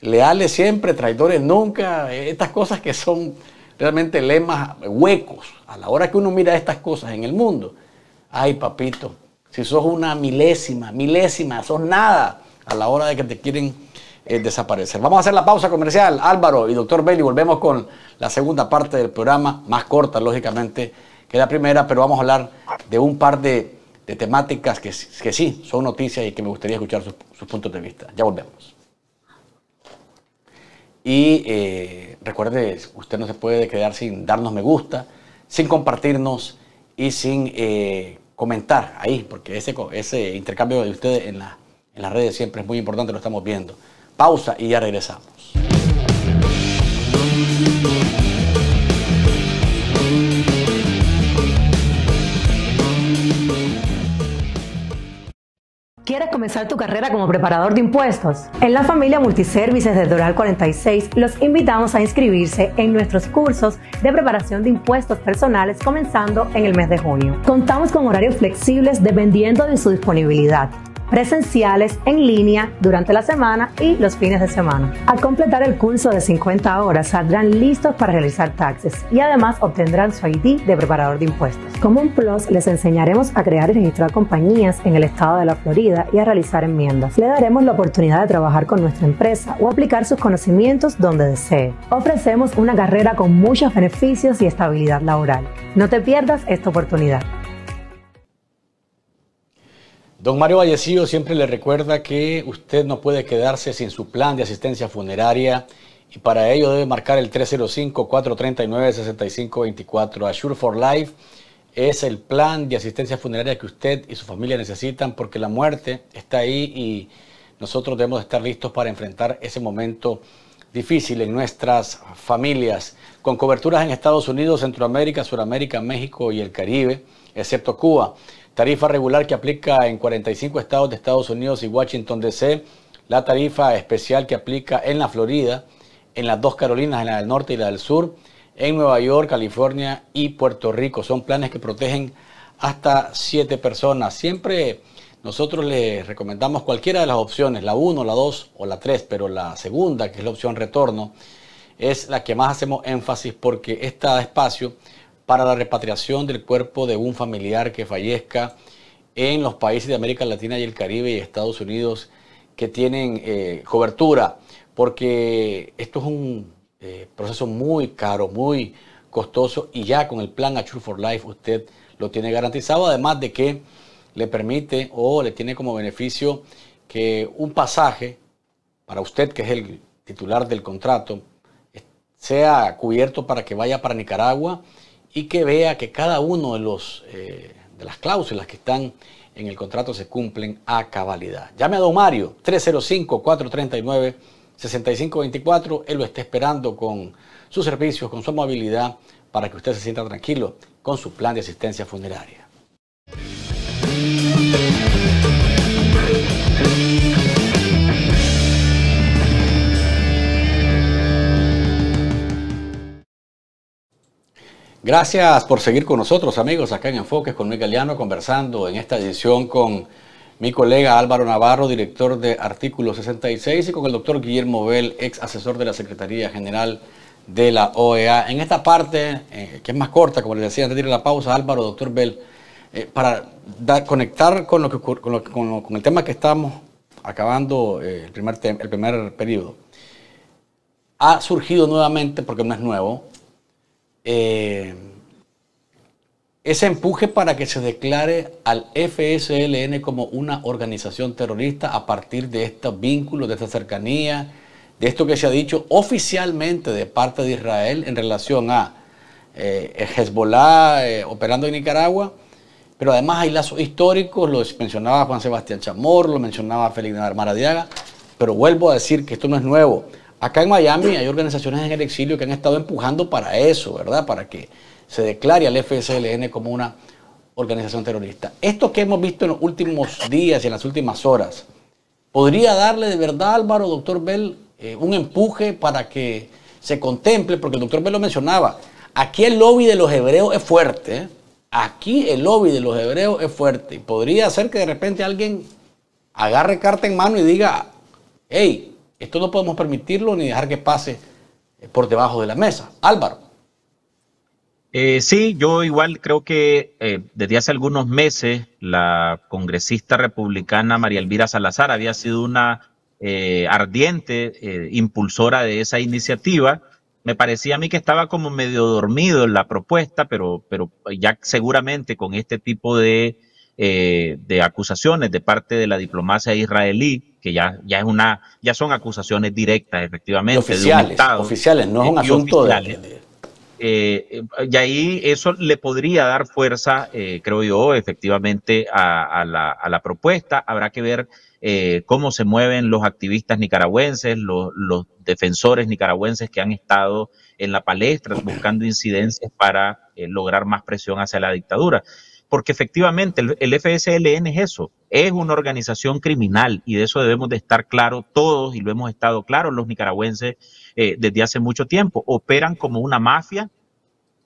Leales siempre, traidores nunca. Estas cosas que son realmente lemas huecos. A la hora que uno mira estas cosas en el mundo, ay, papito, si sos una milésima, milésima, sos nada a la hora de que te quieren Eh, desaparecer. Vamos a hacer la pausa comercial, Álvaro y doctor Bell, y volvemos con la segunda parte del programa, más corta lógicamente que la primera, pero vamos a hablar de un par de, de temáticas que, que sí son noticias y que me gustaría escuchar sus, sus puntos de vista. Ya volvemos. Y eh, recuerde, usted no se puede quedar sin darnos me gusta, sin compartirnos y sin eh, comentar ahí, porque ese, ese intercambio de ustedes en, la, en las redes siempre es muy importante, lo estamos viendo. Pausa y ya regresamos. ¿Quieres comenzar tu carrera como preparador de impuestos? En la familia Multiservices de Doral cuarenta y seis los invitamos a inscribirse en nuestros cursos de preparación de impuestos personales comenzando en el mes de junio. Contamos con horarios flexibles dependiendo de su disponibilidad, presenciales, en línea, durante la semana y los fines de semana. Al completar el curso de cincuenta horas saldrán listos para realizar taxes y además obtendrán su I D de preparador de impuestos. Como un plus, les enseñaremos a crear y registrar compañías en el estado de la Florida y a realizar enmiendas. Le daremos la oportunidad de trabajar con nuestra empresa o aplicar sus conocimientos donde desee. Ofrecemos una carrera con muchos beneficios y estabilidad laboral. No te pierdas esta oportunidad. Don Mario Vallecillo siempre le recuerda que usted no puede quedarse sin su plan de asistencia funeraria y para ello debe marcar el tres cero cinco, cuatro tres nueve, seis cinco dos cuatro. Assure for Life es el plan de asistencia funeraria que usted y su familia necesitan porque la muerte está ahí y nosotros debemos estar listos para enfrentar ese momento difícil en nuestras familias. Con coberturas en Estados Unidos, Centroamérica, Sudamérica, México y el Caribe, excepto Cuba. Tarifa regular que aplica en cuarenta y cinco estados de Estados Unidos y Washington D C. La tarifa especial que aplica en la Florida, en las dos Carolinas, en la del norte y la del sur, en Nueva York, California y Puerto Rico. Son planes que protegen hasta siete personas. Siempre nosotros les recomendamos cualquiera de las opciones, la uno, la dos o la tres, pero la segunda, que es la opción retorno, es la que más hacemos énfasis porque esta da espacio para la repatriación del cuerpo de un familiar que fallezca en los países de América Latina y el Caribe y Estados Unidos que tienen eh, cobertura, porque esto es un eh, proceso muy caro, muy costoso, y ya con el plan Assure for Life usted lo tiene garantizado, además de que le permite o le tiene como beneficio que un pasaje para usted, que es el titular del contrato, sea cubierto para que vaya para Nicaragua y que vea que cada uno de, los, eh, de las cláusulas que están en el contrato se cumplen a cabalidad. Llame a don Mario, tres cero cinco, cuatro tres nueve, seis cinco dos cuatro. Él lo está esperando con sus servicios, con su amabilidad, para que usted se sienta tranquilo con su plan de asistencia funeraria. Gracias por seguir con nosotros, amigos, acá en Enfoques con Luis Galeano, conversando en esta edición con mi colega Álvaro Navarro, director de Artículo sesenta y seis, y con el doctor Guillermo Bell, ex asesor de la Secretaría General de la O E A. En esta parte, eh, que es más corta, como les decía antes de ir a la pausa, Álvaro, doctor Bell, eh, para dar, conectar con, lo que, con, lo, con, lo, con el tema que estamos acabando, eh, el, primer tem el primer periodo, ha surgido nuevamente, porque no es nuevo, eh, ese empuje para que se declare al F S L N como una organización terrorista a partir de estos vínculos, de esta cercanía, de esto que se ha dicho oficialmente de parte de Israel en relación a eh, Hezbollah eh, operando en Nicaragua, pero además hay lazos históricos, los mencionaba Juan Sebastián Chamorro, lo mencionaba Félix Navarro Maradiaga, pero vuelvo a decir que esto no es nuevo. Acá en Miami hay organizaciones en el exilio que han estado empujando para eso, ¿verdad? Para que se declare al F S L N como una organización terrorista. Esto que hemos visto en los últimos días y en las últimas horas, ¿podría darle de verdad, Álvaro, doctor Bell, eh, un empuje para que se contemple? Porque el doctor Bell lo mencionaba, aquí el lobby de los hebreos es fuerte, ¿eh? Aquí el lobby de los hebreos es fuerte. Y podría ser que de repente alguien agarre carta en mano y diga, hey, esto no podemos permitirlo ni dejar que pase por debajo de la mesa. Álvaro. Eh, sí, yo igual creo que eh, desde hace algunos meses la congresista republicana María Elvira Salazar había sido una eh, ardiente eh, impulsora de esa iniciativa. Me parecía a mí que estaba como medio dormido en la propuesta, pero, pero ya seguramente con este tipo de, eh, de acusaciones de parte de la diplomacia israelí, que ya, ya es una, ya son acusaciones directas, efectivamente, oficiales, de un Estado, oficiales, no es un asunto de... Eh, y ahí eso le podría dar fuerza, eh, creo yo, efectivamente, a, a, la, a la propuesta. Habrá que ver eh, cómo se mueven los activistas nicaragüenses, los, los defensores nicaragüenses que han estado en la palestra buscando incidencias para eh, lograr más presión hacia la dictadura. Porque efectivamente el, el F S L N es eso, es una organización criminal y de eso debemos de estar claros todos y lo hemos estado claros los nicaragüenses eh, desde hace mucho tiempo. Operan como una mafia,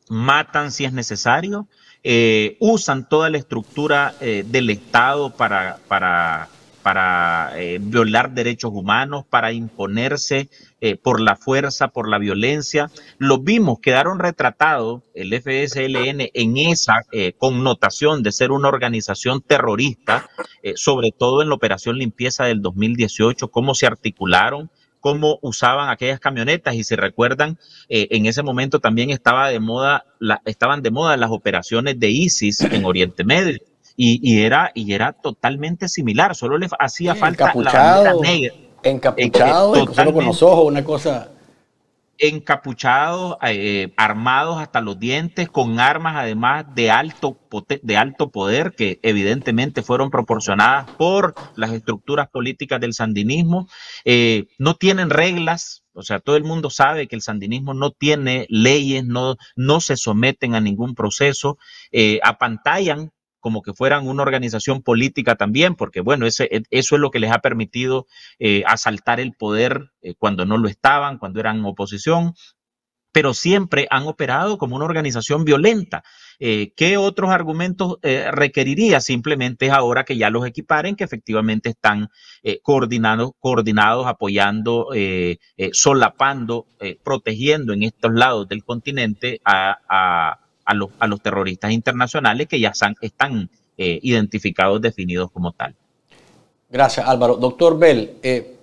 matan si es necesario, eh, usan toda la estructura eh, del Estado para, para, para eh, violar derechos humanos, para imponerse eh, por la fuerza, por la violencia. Lo vimos, quedaron retratados el F S L N en esa eh, connotación de ser una organización terrorista, eh, sobre todo en la Operación Limpieza del dos mil dieciocho, cómo se articularon, cómo usaban aquellas camionetas. Y si recuerdan, eh, en ese momento también estaba de moda, la, estaban de moda las operaciones de ISIS en Oriente Medio. Y, y, era, y era totalmente similar, solo le hacía sí, falta encapuchado, la bandera negra. Encapuchado, eh, solo con los ojos, una cosa... Encapuchados, eh, armados hasta los dientes, con armas además de alto, de alto poder, que evidentemente fueron proporcionadas por las estructuras políticas del sandinismo. Eh, no tienen reglas. O sea, todo el mundo sabe que el sandinismo no tiene leyes, no, no se someten a ningún proceso, eh, apantallan como que fueran una organización política también, porque bueno, ese, eso es lo que les ha permitido eh, asaltar el poder eh, cuando no lo estaban, cuando eran oposición, pero siempre han operado como una organización violenta. Eh, ¿Qué otros argumentos eh, requeriría? Simplemente es ahora que ya los equiparen, que efectivamente están eh, coordinados, coordinados, apoyando, eh, eh, solapando, eh, protegiendo en estos lados del continente a... a A los, a los terroristas internacionales que ya san, están eh, identificados, definidos como tal. Gracias, Álvaro. Doctor Bell, eh,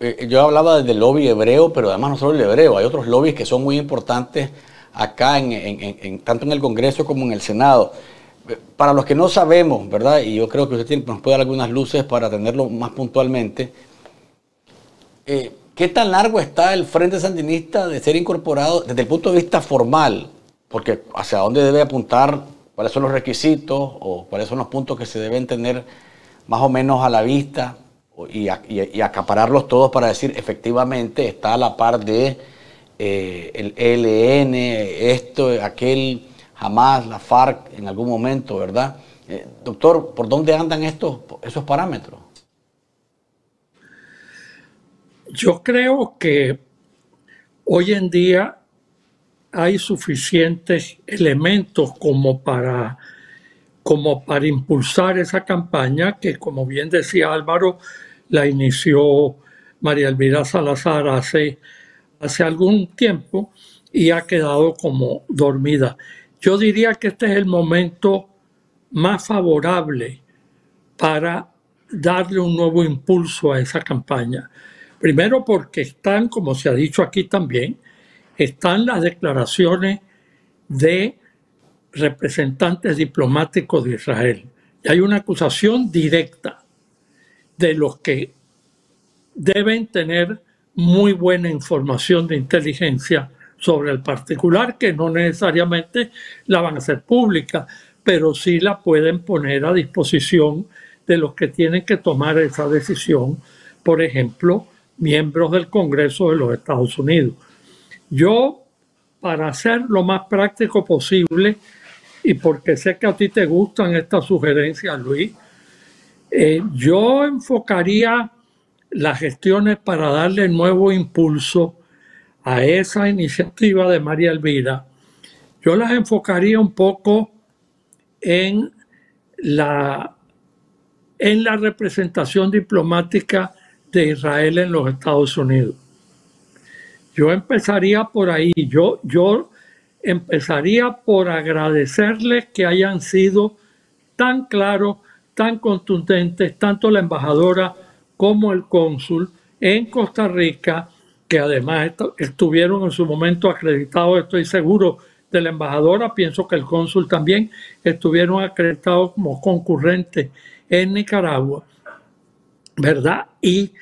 eh, yo hablaba del lobby hebreo, pero además no solo el hebreo, hay otros lobbies que son muy importantes acá, en, en, en, en, tanto en el Congreso como en el Senado. Para los que no sabemos, ¿verdad? Y yo creo que usted tiene, nos puede dar algunas luces para tenerlo más puntualmente. Eh, ¿Qué tan largo está el Frente Sandinista de ser incorporado desde el punto de vista formal? Porque hacia dónde debe apuntar, cuáles son los requisitos o cuáles son los puntos que se deben tener más o menos a la vista y, a, y, y acapararlos todos para decir efectivamente está a la par de eh, el E L N, esto, aquel, Hamas, la FARC en algún momento, ¿verdad? Eh, doctor, ¿por dónde andan estos, esos parámetros? Yo creo que hoy en día hay suficientes elementos como para como para impulsar esa campaña que, como bien decía Álvaro, la inició María Elvira Salazar hace, hace algún tiempo y ha quedado como dormida. Yo diría que este es el momento más favorable para darle un nuevo impulso a esa campaña. Primero porque están, como se ha dicho aquí también, están las declaraciones de representantes diplomáticos de Israel. Y hay una acusación directa de los que deben tener muy buena información de inteligencia sobre el particular, que no necesariamente la van a hacer pública, pero sí la pueden poner a disposición de los que tienen que tomar esa decisión, por ejemplo, miembros del Congreso de los Estados Unidos. Yo, para hacer lo más práctico posible, y porque sé que a ti te gustan estas sugerencias, Luis, eh, yo enfocaría las gestiones para darle nuevo impulso a esa iniciativa de María Elvira. Yo las enfocaría un poco en la... en la representación diplomática de Israel en los Estados Unidos. Yo empezaría por ahí, yo, yo empezaría por agradecerles que hayan sido tan claros, tan contundentes, tanto la embajadora como el cónsul en Costa Rica, que además est estuvieron en su momento acreditados, estoy seguro, de la embajadora, pienso que el cónsul también, estuvieron acreditados como concurrentes en Nicaragua, ¿verdad? Y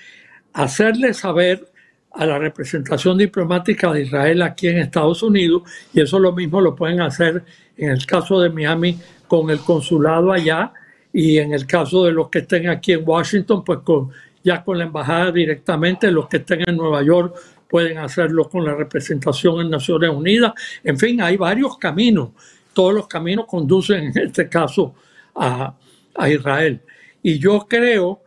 hacerle saber a la representación diplomática de Israel aquí en Estados Unidos, y eso lo mismo lo pueden hacer en el caso de Miami con el consulado allá, y en el caso de los que estén aquí en Washington, pues con, ya con la embajada directamente, los que estén en Nueva York pueden hacerlo con la representación en Naciones Unidas. En fin, hay varios caminos, todos los caminos conducen en este caso a... a Israel. Y yo creo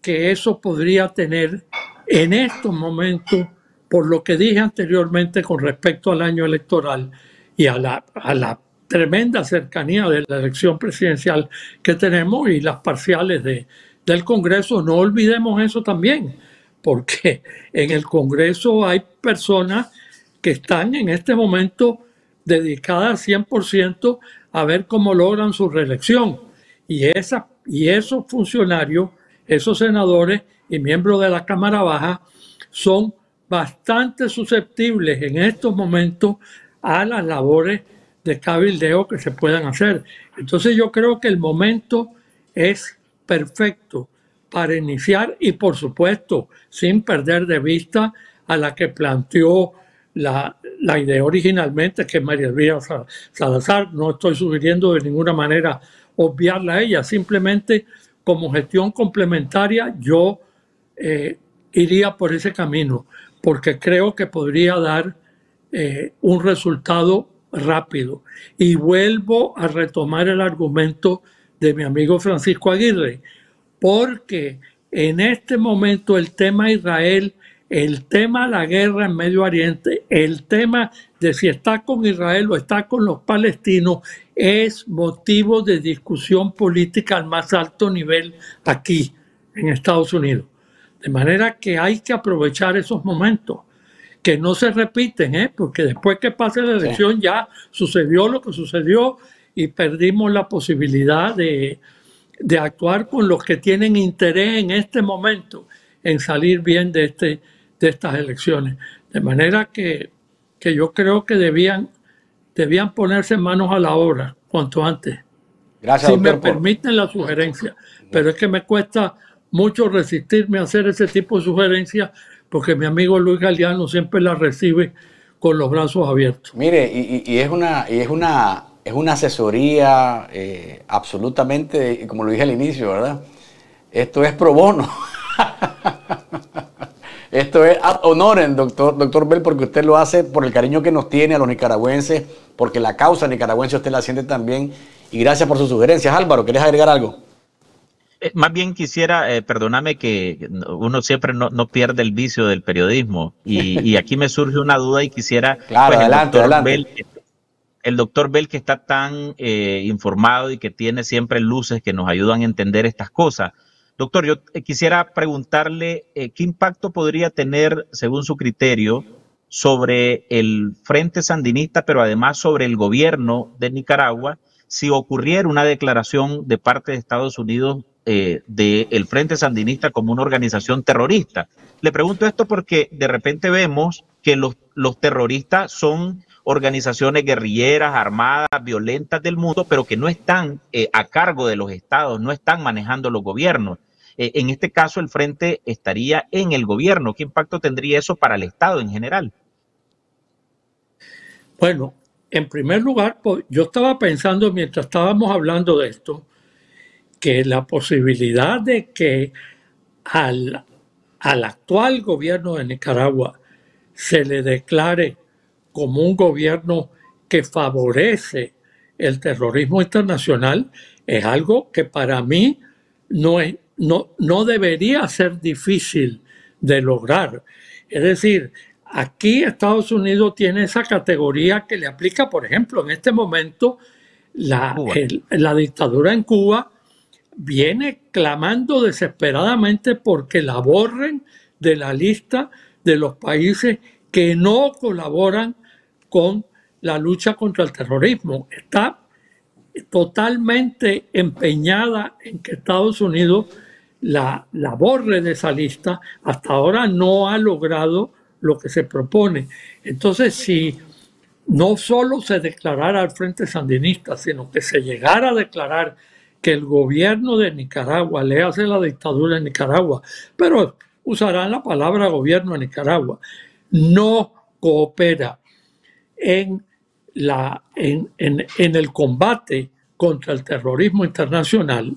que eso podría tener en estos momentos, por lo que dije anteriormente con respecto al año electoral y a la, a la tremenda cercanía de la elección presidencial que tenemos y las parciales de, del Congreso, no olvidemos eso también, porque en el Congreso hay personas que están en este momento dedicadas cien por ciento a ver cómo logran su reelección. Y, esa, y esos funcionarios, esos senadores y miembros de la Cámara Baja son bastante susceptibles en estos momentos a las labores de cabildeo que se puedan hacer. Entonces yo creo que el momento es perfecto para iniciar y, por supuesto, sin perder de vista a la que planteó la, la idea originalmente, que es María Elvira Salazar. No estoy sugiriendo de ninguna manera obviarla a ella, simplemente como gestión complementaria yo eh, iría por ese camino, porque creo que podría dar eh, un resultado rápido. Y vuelvo a retomar el argumento de mi amigo Francisco Aguirre, porque en este momento el tema Israel, el tema de la guerra en Medio Oriente, el tema de si está con Israel o está con los palestinos, es motivo de discusión política al más alto nivel aquí, en Estados Unidos. De manera que hay que aprovechar esos momentos, que no se repiten, ¿eh? Porque después que pase la elección sí. Ya sucedió lo que sucedió y perdimos la posibilidad de, de actuar con los que tienen interés en este momento en salir bien de, este, de estas elecciones. De manera que, que yo creo que debían, debían ponerse manos a la obra cuanto antes. Gracias, si doctor, me por... permiten la sugerencia. Pero es que me cuesta mucho resistirme a hacer ese tipo de sugerencias porque mi amigo Luis Galeano siempre las recibe con los brazos abiertos. Mire, y, y es una... Y es una... Es una asesoría eh, absolutamente, como lo dije al inicio, ¿verdad? Esto es pro bono. Esto es ad honorem, doctor, doctor Bell, porque usted lo hace por el cariño que nos tiene a los nicaragüenses, porque la causa nicaragüense usted la siente también, y gracias por sus sugerencias. Álvaro, ¿querés agregar algo? Eh, más bien quisiera, eh, perdóname que uno siempre no, no pierde el vicio del periodismo, y, y aquí me surge una duda y quisiera... Claro, pues, adelante, adelante. Bell, el doctor Bell, que está tan eh, informado y que tiene siempre luces que nos ayudan a entender estas cosas. Doctor, yo quisiera preguntarle eh, qué impacto podría tener, según su criterio, sobre el Frente Sandinista, pero además sobre el gobierno de Nicaragua, si ocurriera una declaración de parte de Estados Unidos eh, del Frente Sandinista como una organización terrorista. Le pregunto esto porque de repente vemos que los, los terroristas son organizaciones guerrilleras, armadas, violentas del mundo, pero que no están eh, a cargo de los estados, no están manejando los gobiernos. Eh, en este caso, el frente estaría en el gobierno. ¿Qué impacto tendría eso para el estado en general? Bueno, en primer lugar, pues, yo estaba pensando mientras estábamos hablando de esto, que la posibilidad de que al, al actual gobierno de Nicaragua se le declare como un gobierno que favorece el terrorismo internacional es algo que para mí no es, no, no debería ser difícil de lograr. Es decir, aquí Estados Unidos tiene esa categoría que le aplica, por ejemplo, en este momento, la, el, la dictadura en Cuba viene clamando desesperadamente porque la borren de la lista de los países que no colaboran con la lucha contra el terrorismo. Está totalmente empeñada en que Estados Unidos la, la borre de esa lista. Hasta ahora no ha logrado lo que se propone. Entonces, si no solo se declarara al Frente Sandinista, sino que se llegara a declarar que el gobierno de Nicaragua, le hace la dictadura en Nicaragua, pero usarán la palabra gobierno de Nicaragua, no coopera en, la, en, en, en el combate contra el terrorismo internacional,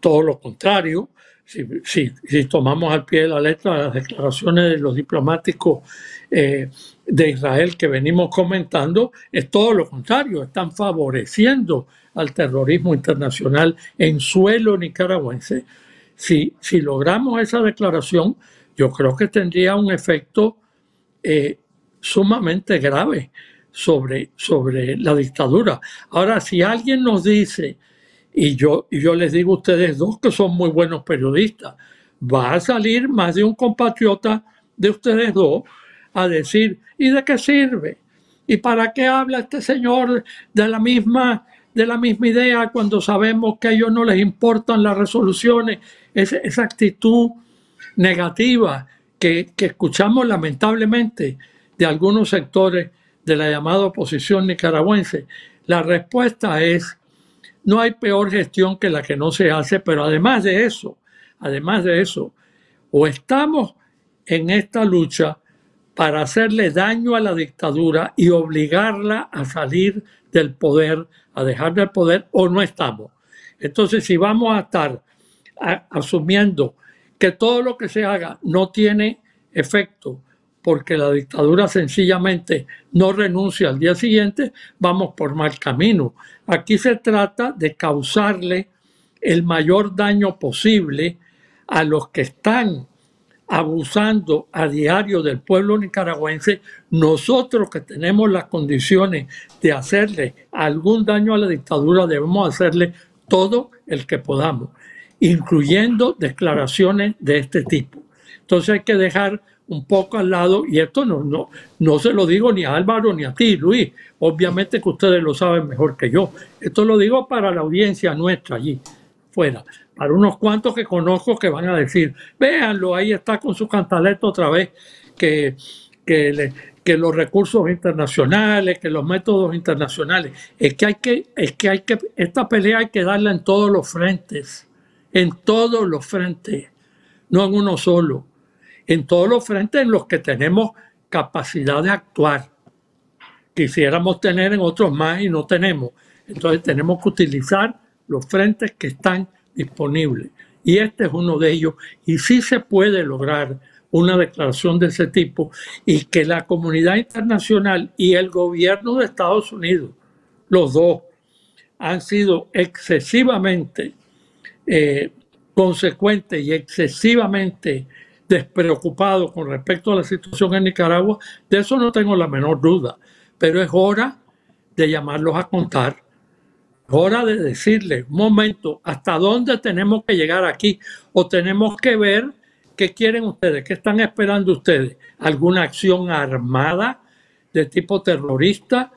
todo lo contrario. Si, si, si tomamos al pie de la letra las declaraciones de los diplomáticos eh, de Israel que venimos comentando, es todo lo contrario. Están favoreciendo al terrorismo internacional en suelo nicaragüense. Si, si logramos esa declaración, yo creo que tendría un efecto eh, sumamente grave sobre, sobre la dictadura. Ahora, si alguien nos dice... Y yo, y yo les digo a ustedes dos que son muy buenos periodistas, va a salir más de un compatriota de ustedes dos a decir, ¿y de qué sirve? ¿Y para qué habla este señor de la misma, de la misma idea cuando sabemos que a ellos no les importan las resoluciones? Es, esa actitud negativa que, que escuchamos lamentablemente de algunos sectores de la llamada oposición nicaragüense. La respuesta es: no hay peor gestión que la que no se hace, pero además de eso, además de eso, o estamos en esta lucha para hacerle daño a la dictadura y obligarla a salir del poder, a dejar del poder, o no estamos. Entonces, si vamos a estar a, asumiendo que todo lo que se haga no tiene efecto, porque la dictadura sencillamente no renuncia al día siguiente, vamos por mal camino. Aquí se trata de causarle el mayor daño posible a los que están abusando a diario del pueblo nicaragüense. Nosotros, que tenemos las condiciones de hacerle algún daño a la dictadura, debemos hacerle todo el que podamos, incluyendo declaraciones de este tipo. Entonces hay que dejar un poco al lado, y esto no, no, no se lo digo ni a Álvaro ni a ti, Luis, obviamente que ustedes lo saben mejor que yo. Esto lo digo para la audiencia nuestra allí fuera, para unos cuantos que conozco que van a decir, véanlo, ahí está con su cantaleta otra vez, que, que, le, que los recursos internacionales, que los métodos internacionales. Es que, hay que, es que hay que, esta pelea hay que darla en todos los frentes, en todos los frentes, no en uno solo. En todos los frentes en los que tenemos capacidad de actuar. Quisiéramos tener en otros más y no tenemos. Entonces tenemos que utilizar los frentes que están disponibles. Y este es uno de ellos. Y sí se puede lograr una declaración de ese tipo y que la comunidad internacional y el gobierno de Estados Unidos, los dos, han sido excesivamente eh, consecuentes y excesivamente despreocupado con respecto a la situación en Nicaragua, de eso no tengo la menor duda. Pero es hora de llamarlos a contar. Hora de decirles, un momento, ¿hasta dónde tenemos que llegar aquí? O tenemos que ver qué quieren ustedes, qué están esperando ustedes. ¿Alguna acción armada de tipo terrorista?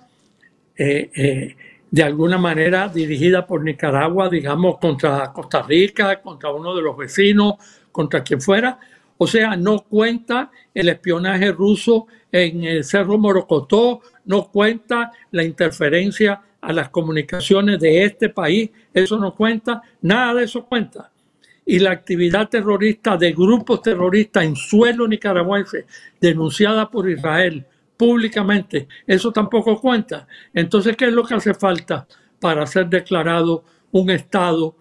Eh, eh, de alguna manera dirigida por Nicaragua, digamos, contra Costa Rica, contra uno de los vecinos, contra quien fuera. O sea, no cuenta el espionaje ruso en el Cerro Morocotó, no cuenta la interferencia a las comunicaciones de este país, eso no cuenta, nada de eso cuenta. Y la actividad terrorista de grupos terroristas en suelo nicaragüense, denunciada por Israel públicamente, eso tampoco cuenta. Entonces, ¿qué es lo que hace falta para ser declarado un Estado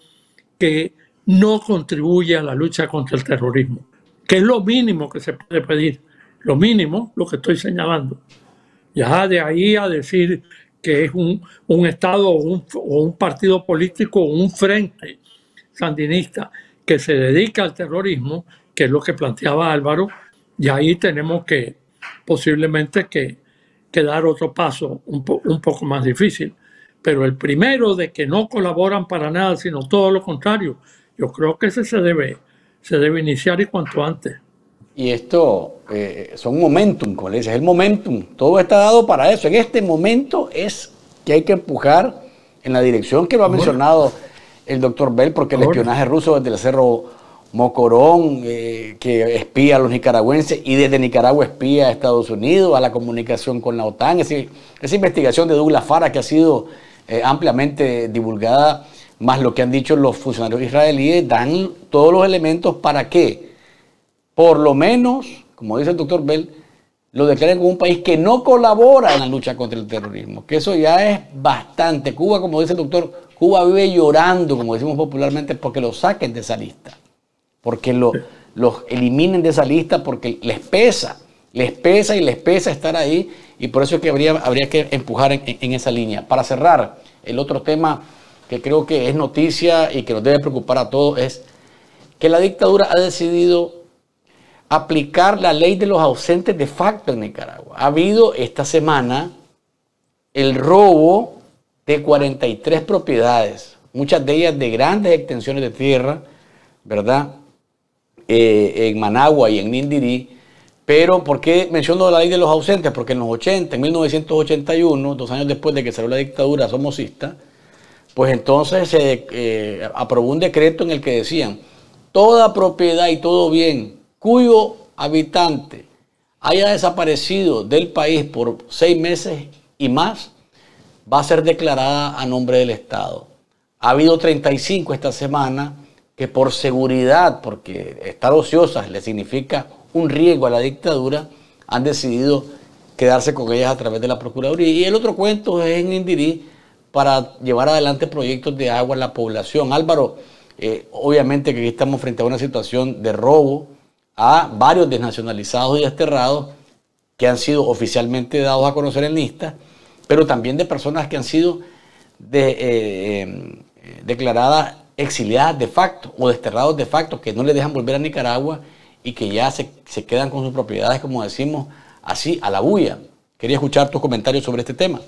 que no contribuye a la lucha contra el terrorismo? Que es lo mínimo que se puede pedir, lo mínimo, lo que estoy señalando. Ya de ahí a decir que es un, un Estado o un, o un partido político o un frente sandinista que se dedica al terrorismo, que es lo que planteaba Álvaro, y ahí tenemos que posiblemente que, que dar otro paso un, po, un poco más difícil. Pero el primero de que no colaboran para nada, sino todo lo contrario, yo creo que ese se debe, se debe iniciar y cuanto antes. Y esto eh, son momentum, colegas, es el momentum. Todo está dado para eso. En este momento es que hay que empujar en la dirección que lo ha Ahora. mencionado el doctor Bell, porque el Ahora. espionaje ruso desde el Cerro Mocorón, eh, que espía a los nicaragüenses y desde Nicaragua espía a Estados Unidos, a la comunicación con la OTAN. Es decir, esa investigación de Douglas Farah que ha sido eh, ampliamente divulgada, más lo que han dicho los funcionarios israelíes, dan todos los elementos para que, por lo menos, como dice el doctor Bell, lo declaran como un país que no colabora en la lucha contra el terrorismo, que eso ya es bastante. Cuba, como dice el doctor, Cuba vive llorando, como decimos popularmente, porque lo saquen de esa lista, porque lo, los eliminen de esa lista, porque les pesa, les pesa y les pesa estar ahí, y por eso es que habría, habría que empujar en, en esa línea. Para cerrar, el otro tema que creo que es noticia y que nos debe preocupar a todos es que la dictadura ha decidido aplicar la ley de los ausentes de facto en Nicaragua. Ha habido esta semana el robo de cuarenta y tres propiedades, muchas de ellas de grandes extensiones de tierra, ¿verdad? Eh, en Managua y en Nindirí. Pero, ¿por qué menciono la ley de los ausentes? Porque en los ochenta, en mil novecientos ochenta y uno, dos años después de que salió la dictadura somocista, pues entonces se eh, aprobó un decreto en el que decían, toda propiedad y todo bien cuyo habitante haya desaparecido del país por seis meses y más, va a ser declarada a nombre del Estado. Ha habido treinta y cinco esta semana que por seguridad, porque estar ociosas le significa un riesgo a la dictadura, han decidido quedarse con ellas a través de la Procuraduría. Y el otro cuento es en Indirí para llevar adelante proyectos de agua a la población. Álvaro, eh, obviamente que aquí estamos frente a una situación de robo a varios desnacionalizados y desterrados que han sido oficialmente dados a conocer en lista, pero también de personas que han sido de, eh, eh, declaradas exiliadas de facto o desterrados de facto, que no les dejan volver a Nicaragua y que ya se, se quedan con sus propiedades, como decimos, así a la bulla. Quería escuchar tus comentarios sobre este tema.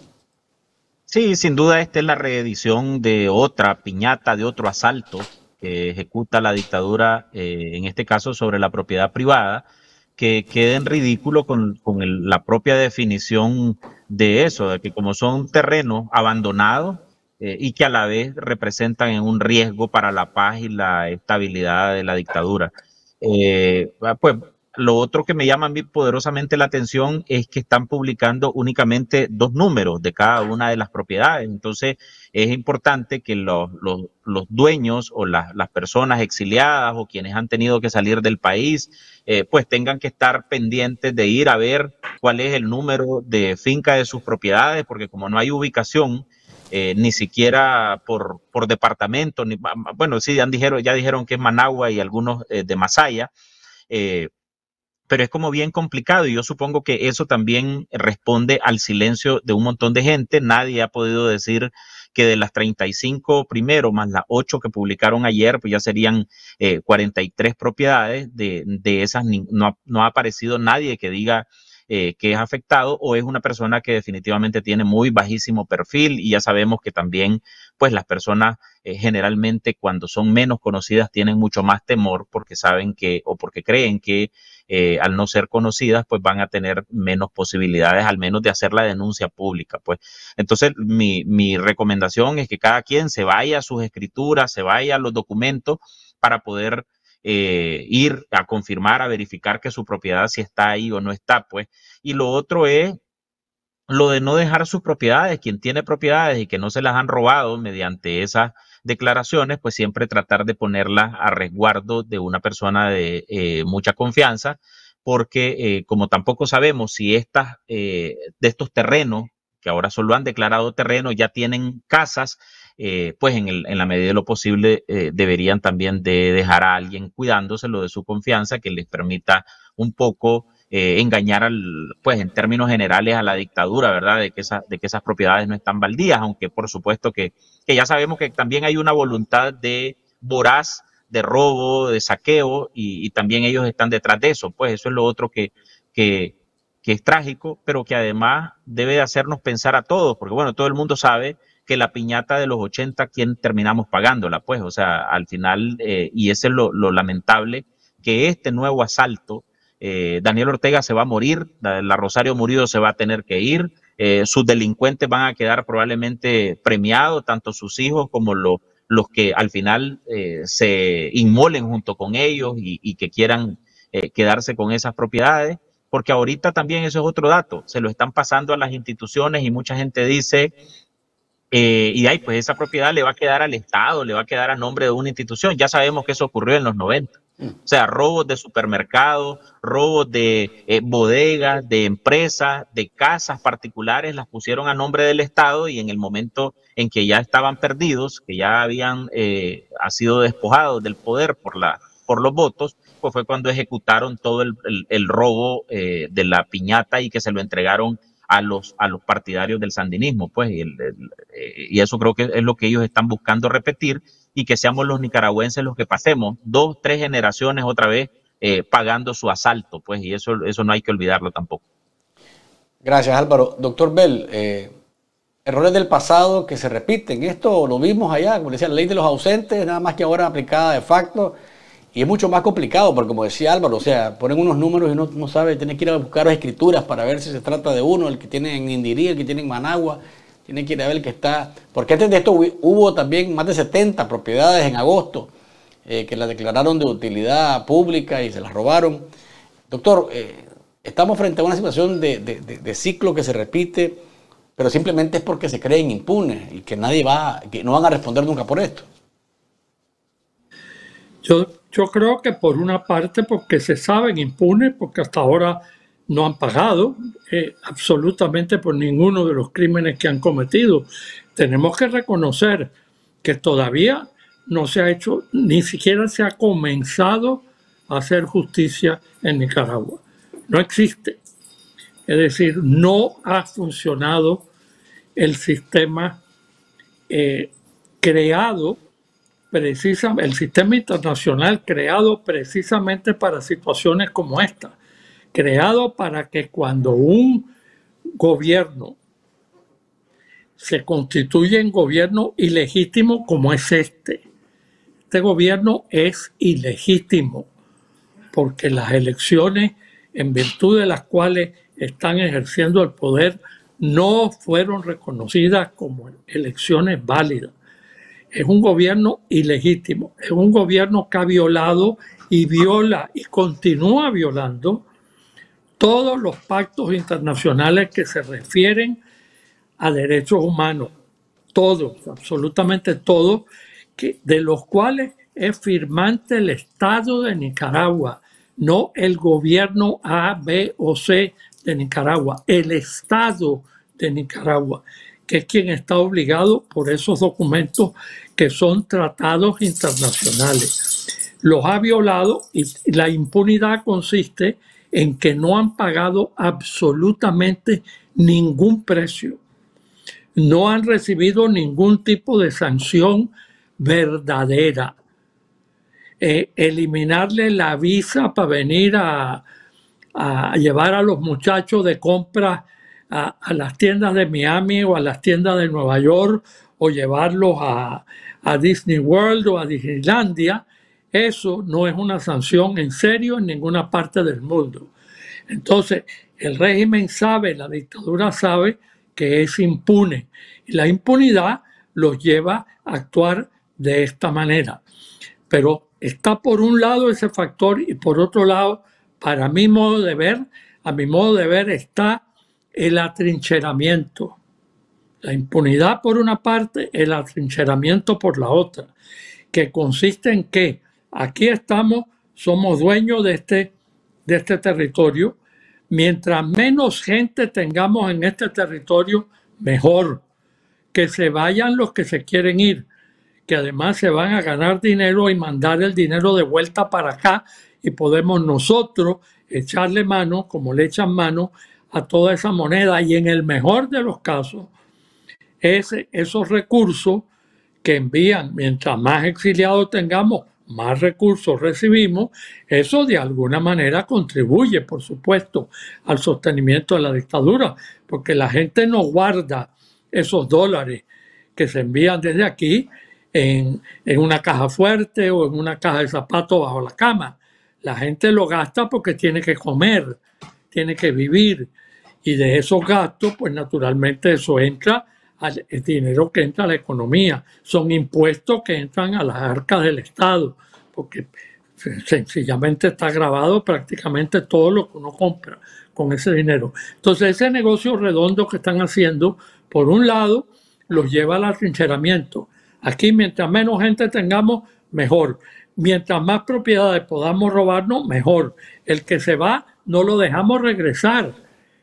Sí, sin duda esta es la reedición de otra piñata, de otro asalto que ejecuta la dictadura, eh, en este caso sobre la propiedad privada, que queda en ridículo con, con el, la propia definición de eso, de que como son terrenos abandonados eh, y que a la vez representan un riesgo para la paz y la estabilidad de la dictadura. Eh, pues lo otro que me llama a mí poderosamente la atención es que están publicando únicamente dos números de cada una de las propiedades, entonces es importante que los, los, los dueños o las, las personas exiliadas o quienes han tenido que salir del país, eh, pues tengan que estar pendientes de ir a ver cuál es el número de finca de sus propiedades, porque como no hay ubicación, eh, ni siquiera por, por departamento, ni, bueno, sí, ya dijeron, ya dijeron que es Managua y algunos eh, de Masaya, eh, pero es como bien complicado y yo supongo que eso también responde al silencio de un montón de gente. Nadie ha podido decir que de las treinta y cinco primero más las ocho que publicaron ayer, pues ya serían eh, cuarenta y tres propiedades, de, de esas no ha, no ha aparecido nadie que diga eh, que es afectado, o es una persona que definitivamente tiene muy bajísimo perfil. Y ya sabemos que también pues las personas eh, generalmente cuando son menos conocidas tienen mucho más temor, porque saben que, o porque creen que eh, al no ser conocidas pues van a tener menos posibilidades al menos de hacer la denuncia pública. Pues entonces mi, mi recomendación es que cada quien se vaya a sus escrituras, se vaya a los documentos para poder Eh, ir a confirmar, a verificar que su propiedad si está ahí o no está, pues. Y lo otro es lo de no dejar sus propiedades. Quien tiene propiedades y que no se las han robado mediante esas declaraciones, pues siempre tratar de ponerlas a resguardo de una persona de eh, mucha confianza, porque eh, como tampoco sabemos si estas eh, de estos terrenos, que ahora solo han declarado terreno, ya tienen casas, Eh, pues en, el, en la medida de lo posible eh, deberían también de dejar a alguien cuidándoselo de su confianza, que les permita un poco eh, engañar al, pues en términos generales, a la dictadura, ¿verdad? De que, esa, de que esas propiedades no están baldías, aunque por supuesto que, que ya sabemos que también hay una voluntad de voraz, de robo, de saqueo, y, y también ellos están detrás de eso. Pues eso es lo otro que... que que es trágico, pero que además debe de hacernos pensar a todos, porque bueno, todo el mundo sabe que la piñata de los ochenta, ¿quién terminamos pagándola? Pues, o sea, al final, eh, y ese es lo, lo lamentable, que este nuevo asalto, eh, Daniel Ortega se va a morir, la, la Rosario Murillo se va a tener que ir, eh, sus delincuentes van a quedar probablemente premiados, tanto sus hijos como los, los que al final eh, se inmolen junto con ellos y, y que quieran eh, quedarse con esas propiedades. Porque ahorita también eso es otro dato, se lo están pasando a las instituciones y mucha gente dice, eh, y ay, pues esa propiedad le va a quedar al Estado, le va a quedar a nombre de una institución. Ya sabemos que eso ocurrió en los noventa. O sea, robos de supermercados, robos de eh, bodegas, de empresas, de casas particulares, las pusieron a nombre del Estado, y en el momento en que ya estaban perdidos, que ya habían eh, ha sido despojados del poder por la... por los votos, pues fue cuando ejecutaron todo el, el, el robo eh, de la piñata, y que se lo entregaron a los, a los partidarios del sandinismo, pues, y, el, el, eh, y eso creo que es lo que ellos están buscando repetir, y que seamos los nicaragüenses los que pasemos dos, tres generaciones otra vez eh, pagando su asalto, pues, y eso, eso no hay que olvidarlo tampoco. Gracias, Álvaro. Doctor Bell, eh, errores del pasado que se repiten, esto lo vimos allá, como decía, la ley de los ausentes, nada más que ahora aplicada de facto. Y es mucho más complicado, porque como decía Álvaro, o sea, ponen unos números y uno no sabe, tiene que ir a buscar las escrituras para ver si se trata de uno, el que tiene en Indirí, el que tiene en Managua, tiene que ir a ver el que está... Porque antes de esto hubo también más de setenta propiedades en agosto eh, que las declararon de utilidad pública y se las robaron. Doctor, eh, estamos frente a una situación de, de, de, de ciclo que se repite, pero simplemente es porque se creen impunes y que nadie va, que no van a responder nunca por esto. Yo... Yo creo que por una parte porque se saben impunes, porque hasta ahora no han pagado eh, absolutamente por ninguno de los crímenes que han cometido. Tenemos que reconocer que todavía no se ha hecho, ni siquiera se ha comenzado a hacer justicia en Nicaragua. No existe. Es decir, no ha funcionado el sistema eh, creado precisamente, el sistema internacional creado precisamente para situaciones como esta, creado para que cuando un gobierno se constituye en gobierno ilegítimo como es este, este gobierno es ilegítimo, porque las elecciones en virtud de las cuales están ejerciendo el poder no fueron reconocidas como elecciones válidas. Es un gobierno ilegítimo, es un gobierno que ha violado y viola y continúa violando todos los pactos internacionales que se refieren a derechos humanos, todos, absolutamente todos, que, de los cuales es firmante el Estado de Nicaragua, no el gobierno A, B o C de Nicaragua, el Estado de Nicaragua, que es quien está obligado por esos documentos que son tratados internacionales. Los ha violado y la impunidad consiste en que no han pagado absolutamente ningún precio. No han recibido ningún tipo de sanción verdadera. Eh, eliminarle la visa para venir a, a llevar a los muchachos de compras a, a las tiendas de Miami o a las tiendas de Nueva York, o llevarlos a, a Disney World o a Disneylandia. Eso no es una sanción en serio en ninguna parte del mundo. Entonces, el régimen sabe, la dictadura sabe que es impune. Y la impunidad los lleva a actuar de esta manera. Pero está por un lado ese factor y por otro lado, para mi modo de ver, a mi modo de ver está el atrincheramiento. La impunidad por una parte, el atrincheramiento por la otra, que consiste en que aquí estamos, somos dueños de este, de este territorio. Mientras menos gente tengamos en este territorio, mejor. Que se vayan los que se quieren ir, que además se van a ganar dinero y mandar el dinero de vuelta para acá, y podemos nosotros echarle mano, como le echan mano, a toda esa moneda. Y en el mejor de los casos, ese, esos recursos que envían, mientras más exiliados tengamos, más recursos recibimos. Eso de alguna manera contribuye, por supuesto, al sostenimiento de la dictadura, porque la gente no guarda esos dólares que se envían desde aquí en, en una caja fuerte o en una caja de zapatos bajo la cama. La gente lo gasta porque tiene que comer, tiene que vivir, y de esos gastos, pues naturalmente eso entra, al, el dinero que entra a la economía. Son impuestos que entran a las arcas del Estado, porque sencillamente está grabado prácticamente todo lo que uno compra con ese dinero. Entonces ese negocio redondo que están haciendo, por un lado, los lleva al atrincheramiento. Aquí mientras menos gente tengamos, mejor. Mientras más propiedades podamos robarnos, mejor. El que se va, no lo dejamos regresar,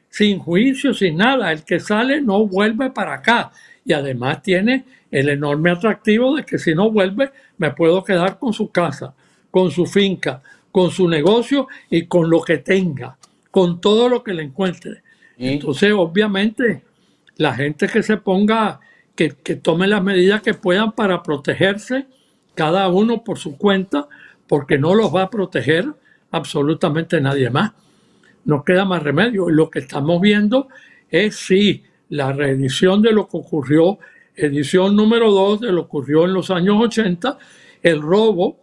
sin juicio, sin nada. El que sale no vuelve para acá. Y además tiene el enorme atractivo de que si no vuelve, me puedo quedar con su casa, con su finca, con su negocio y con lo que tenga, con todo lo que le encuentre. ¿Y? Entonces, obviamente, la gente que se ponga, que, que tome las medidas que puedan para protegerse, cada uno por su cuenta, porque no los va a proteger absolutamente nadie más. No queda más remedio. Y lo que estamos viendo es, sí, la reedición de lo que ocurrió, edición número dos de lo que ocurrió en los años ochenta, el robo,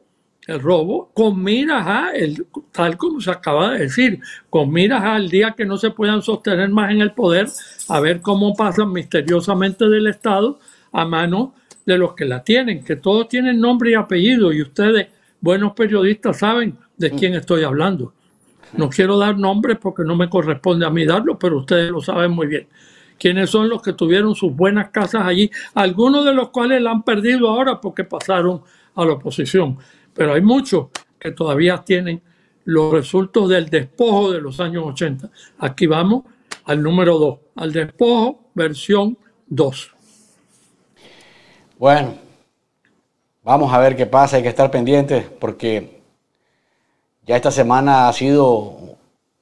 el robo con miras a, el, tal como se acaba de decir, con miras al día que no se puedan sostener más en el poder, a ver cómo pasan misteriosamente del Estado a manos de los que la tienen, que todos tienen nombre y apellido, y ustedes, buenos periodistas, saben de quién estoy hablando. No quiero dar nombres porque no me corresponde a mí darlos, pero ustedes lo saben muy bien. ¿Quiénes son los que tuvieron sus buenas casas allí? Algunos de los cuales la han perdido ahora porque pasaron a la oposición. Pero hay muchos que todavía tienen los resultados del despojo de los años ochenta. Aquí vamos al número dos, al despojo versión dos. Bueno, vamos a ver qué pasa, hay que estar pendientes porque ya esta semana ha sido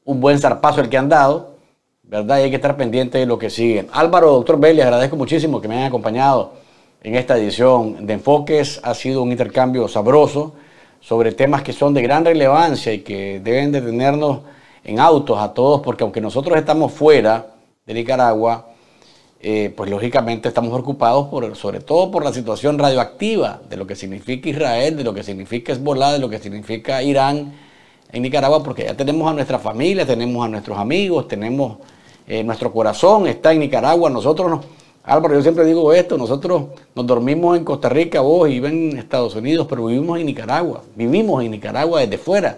un buen zarpazo el que han dado, ¿verdad? Y hay que estar pendientes de lo que sigue. Álvaro, doctor Bell, les agradezco muchísimo que me hayan acompañado en esta edición de Enfoques. Ha sido un intercambio sabroso sobre temas que son de gran relevancia y que deben de tenernos en autos a todos, porque aunque nosotros estamos fuera de Nicaragua, Eh, pues lógicamente estamos preocupados por, sobre todo por la situación radioactiva, de lo que significa Israel, de lo que significa Hezbollah, de lo que significa Irán en Nicaragua, porque ya tenemos a nuestra familia, tenemos a nuestros amigos, tenemos eh, nuestro corazón está en Nicaragua. Nosotros, nos, Álvaro, yo siempre digo esto, nosotros nos dormimos en Costa Rica, vos y en Estados Unidos, pero vivimos en Nicaragua, vivimos en Nicaragua desde fuera,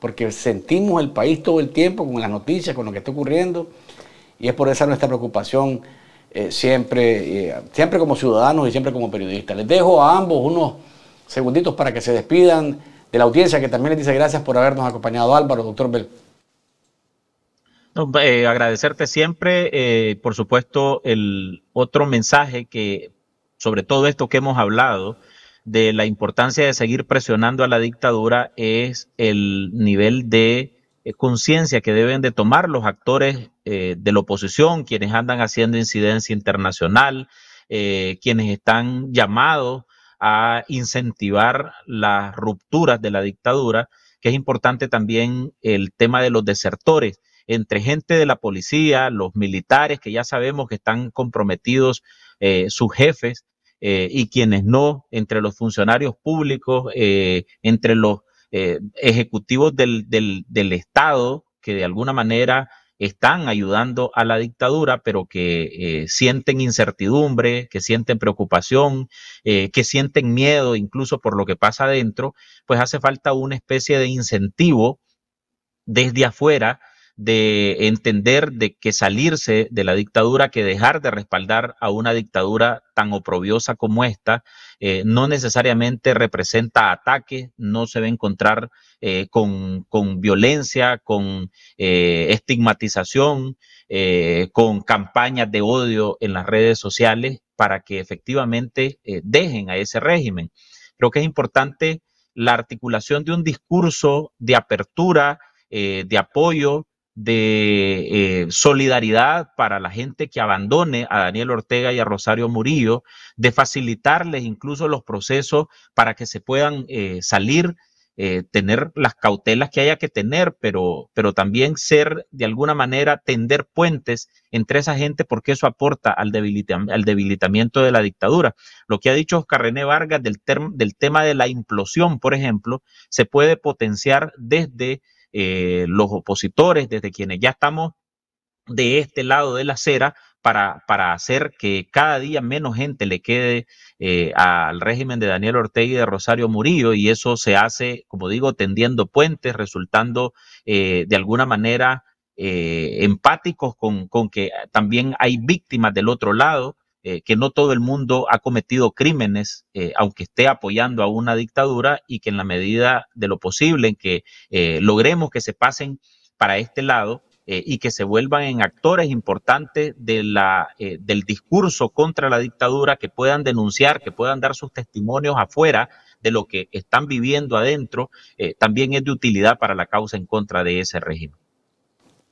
porque sentimos el país todo el tiempo con las noticias, con lo que está ocurriendo, y es por esa nuestra preocupación. Eh, siempre, eh, siempre como ciudadanos y siempre como periodistas. Les dejo a ambos unos segunditos para que se despidan de la audiencia, que también les dice gracias por habernos acompañado. Álvaro, doctor Bell. No, eh, agradecerte siempre, eh, por supuesto, el otro mensaje que, sobre todo esto que hemos hablado, de la importancia de seguir presionando a la dictadura, es el nivel de conciencia que deben de tomar los actores eh, de la oposición, quienes andan haciendo incidencia internacional, eh, quienes están llamados a incentivar las rupturas de la dictadura, que es importante también el tema de los desertores, entre gente de la policía, los militares que ya sabemos que están comprometidos, eh, sus jefes, eh, y quienes no, entre los funcionarios públicos, eh, entre los eh, ejecutivos del, del, del Estado, que de alguna manera están ayudando a la dictadura, pero que eh, sienten incertidumbre, que sienten preocupación, eh, que sienten miedo incluso por lo que pasa adentro, pues hace falta una especie de incentivo desde afuera, de entender de que salirse de la dictadura, que dejar de respaldar a una dictadura tan oprobiosa como esta, eh, no necesariamente representa ataques, no se va a encontrar eh, con, con violencia, con eh, estigmatización, eh, con campañas de odio en las redes sociales, para que efectivamente eh, dejen a ese régimen. Creo que es importante la articulación de un discurso de apertura, eh, de apoyo, de eh, solidaridad para la gente que abandone a Daniel Ortega y a Rosario Murillo, de facilitarles incluso los procesos para que se puedan eh, salir, eh, tener las cautelas que haya que tener, pero, pero también ser de alguna manera, tender puentes entre esa gente, porque eso aporta al, debilita al debilitamiento de la dictadura. Lo que ha dicho Oscar René Vargas del, del tema de la implosión, por ejemplo, se puede potenciar desde Eh, los opositores, desde quienes ya estamos de este lado de la acera, para, para hacer que cada día menos gente le quede eh, al régimen de Daniel Ortega y de Rosario Murillo, y eso se hace, como digo, tendiendo puentes, resultando eh, de alguna manera eh, empáticos con, con que también hay víctimas del otro lado, eh, que no todo el mundo ha cometido crímenes, eh, aunque esté apoyando a una dictadura, y que en la medida de lo posible en que eh, logremos que se pasen para este lado eh, y que se vuelvan en actores importantes de la, eh, del discurso contra la dictadura, que puedan denunciar, que puedan dar sus testimonios afuera de lo que están viviendo adentro, eh, también es de utilidad para la causa en contra de ese régimen.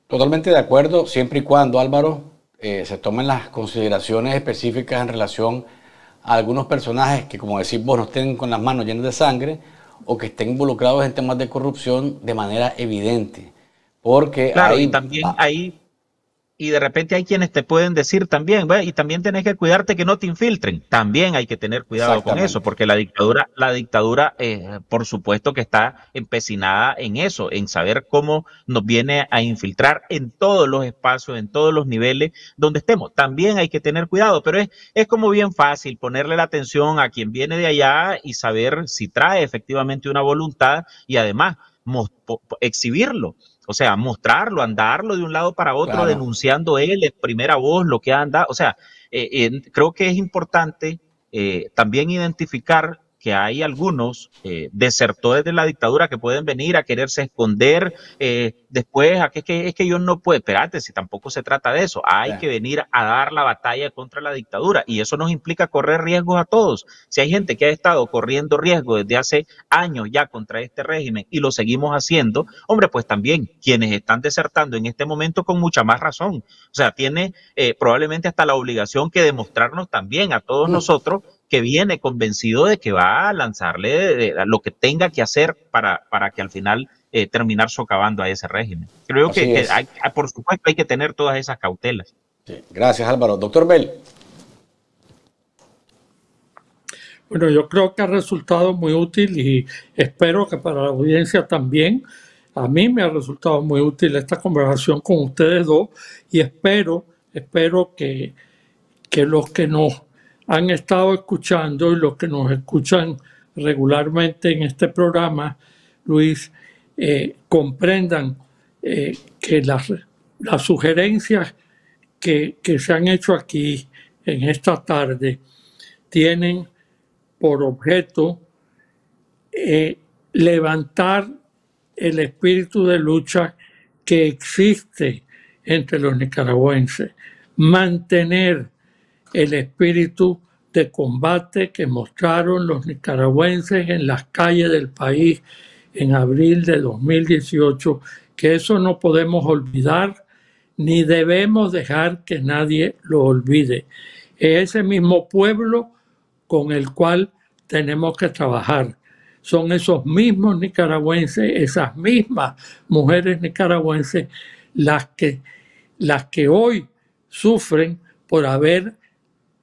Totalmente de acuerdo, siempre y cuando, Álvaro, Eh, se tomen las consideraciones específicas en relación a algunos personajes que, como decís vos, no estén con las manos llenas de sangre o que estén involucrados en temas de corrupción de manera evidente. Porque claro, hay... y también hay, y de repente hay quienes te pueden decir también, ¿ve? Y también tenés que cuidarte que no te infiltren. También hay que tener cuidado con eso, porque la dictadura, la dictadura eh, por supuesto que está empecinada en eso, en saber cómo nos viene a infiltrar en todos los espacios, en todos los niveles donde estemos. También hay que tener cuidado, pero es, es como bien fácil ponerle la atención a quien viene de allá y saber si trae efectivamente una voluntad, y además exhibirlo. O sea, mostrarlo, andarlo de un lado para otro, claro, denunciando él en primera voz lo que ha andado. O sea, eh, eh, creo que es importante eh, también identificar que hay algunos eh, desertores de la dictadura que pueden venir a quererse esconder eh, después, a que, que es que yo no puedo, espérate, si tampoco se trata de eso, hay claro. que venir a dar la batalla contra la dictadura, y eso nos implica correr riesgos a todos. Si hay gente que ha estado corriendo riesgo desde hace años ya contra este régimen y lo seguimos haciendo, hombre, pues también quienes están desertando en este momento con mucha más razón, o sea, tiene eh, probablemente hasta la obligación que demostrarnos también a todos mm. nosotros que viene convencido de que va a lanzarle de, de, de, lo que tenga que hacer para, para que al final eh, terminar socavando a ese régimen. Creo que, que hay, por supuesto hay que tener todas esas cautelas. Sí. Gracias, Álvaro. Doctor Bell. Bueno, yo creo que ha resultado muy útil y espero que para la audiencia también. A mí me ha resultado muy útil esta conversación con ustedes dos, y espero, espero que, que los que nos han estado escuchando y los que nos escuchan regularmente en este programa, Luis, eh, comprendan eh, que las, las sugerencias que, que se han hecho aquí en esta tarde tienen por objeto eh, levantar el espíritu de lucha que existe entre los nicaragüenses, mantener el espíritu de combate que mostraron los nicaragüenses en las calles del país en abril de dos mil dieciocho, que eso no podemos olvidar ni debemos dejar que nadie lo olvide. Es ese mismo pueblo con el cual tenemos que trabajar. son esos mismos nicaragüenses, esas mismas mujeres nicaragüenses, las que, las que hoy sufren por haber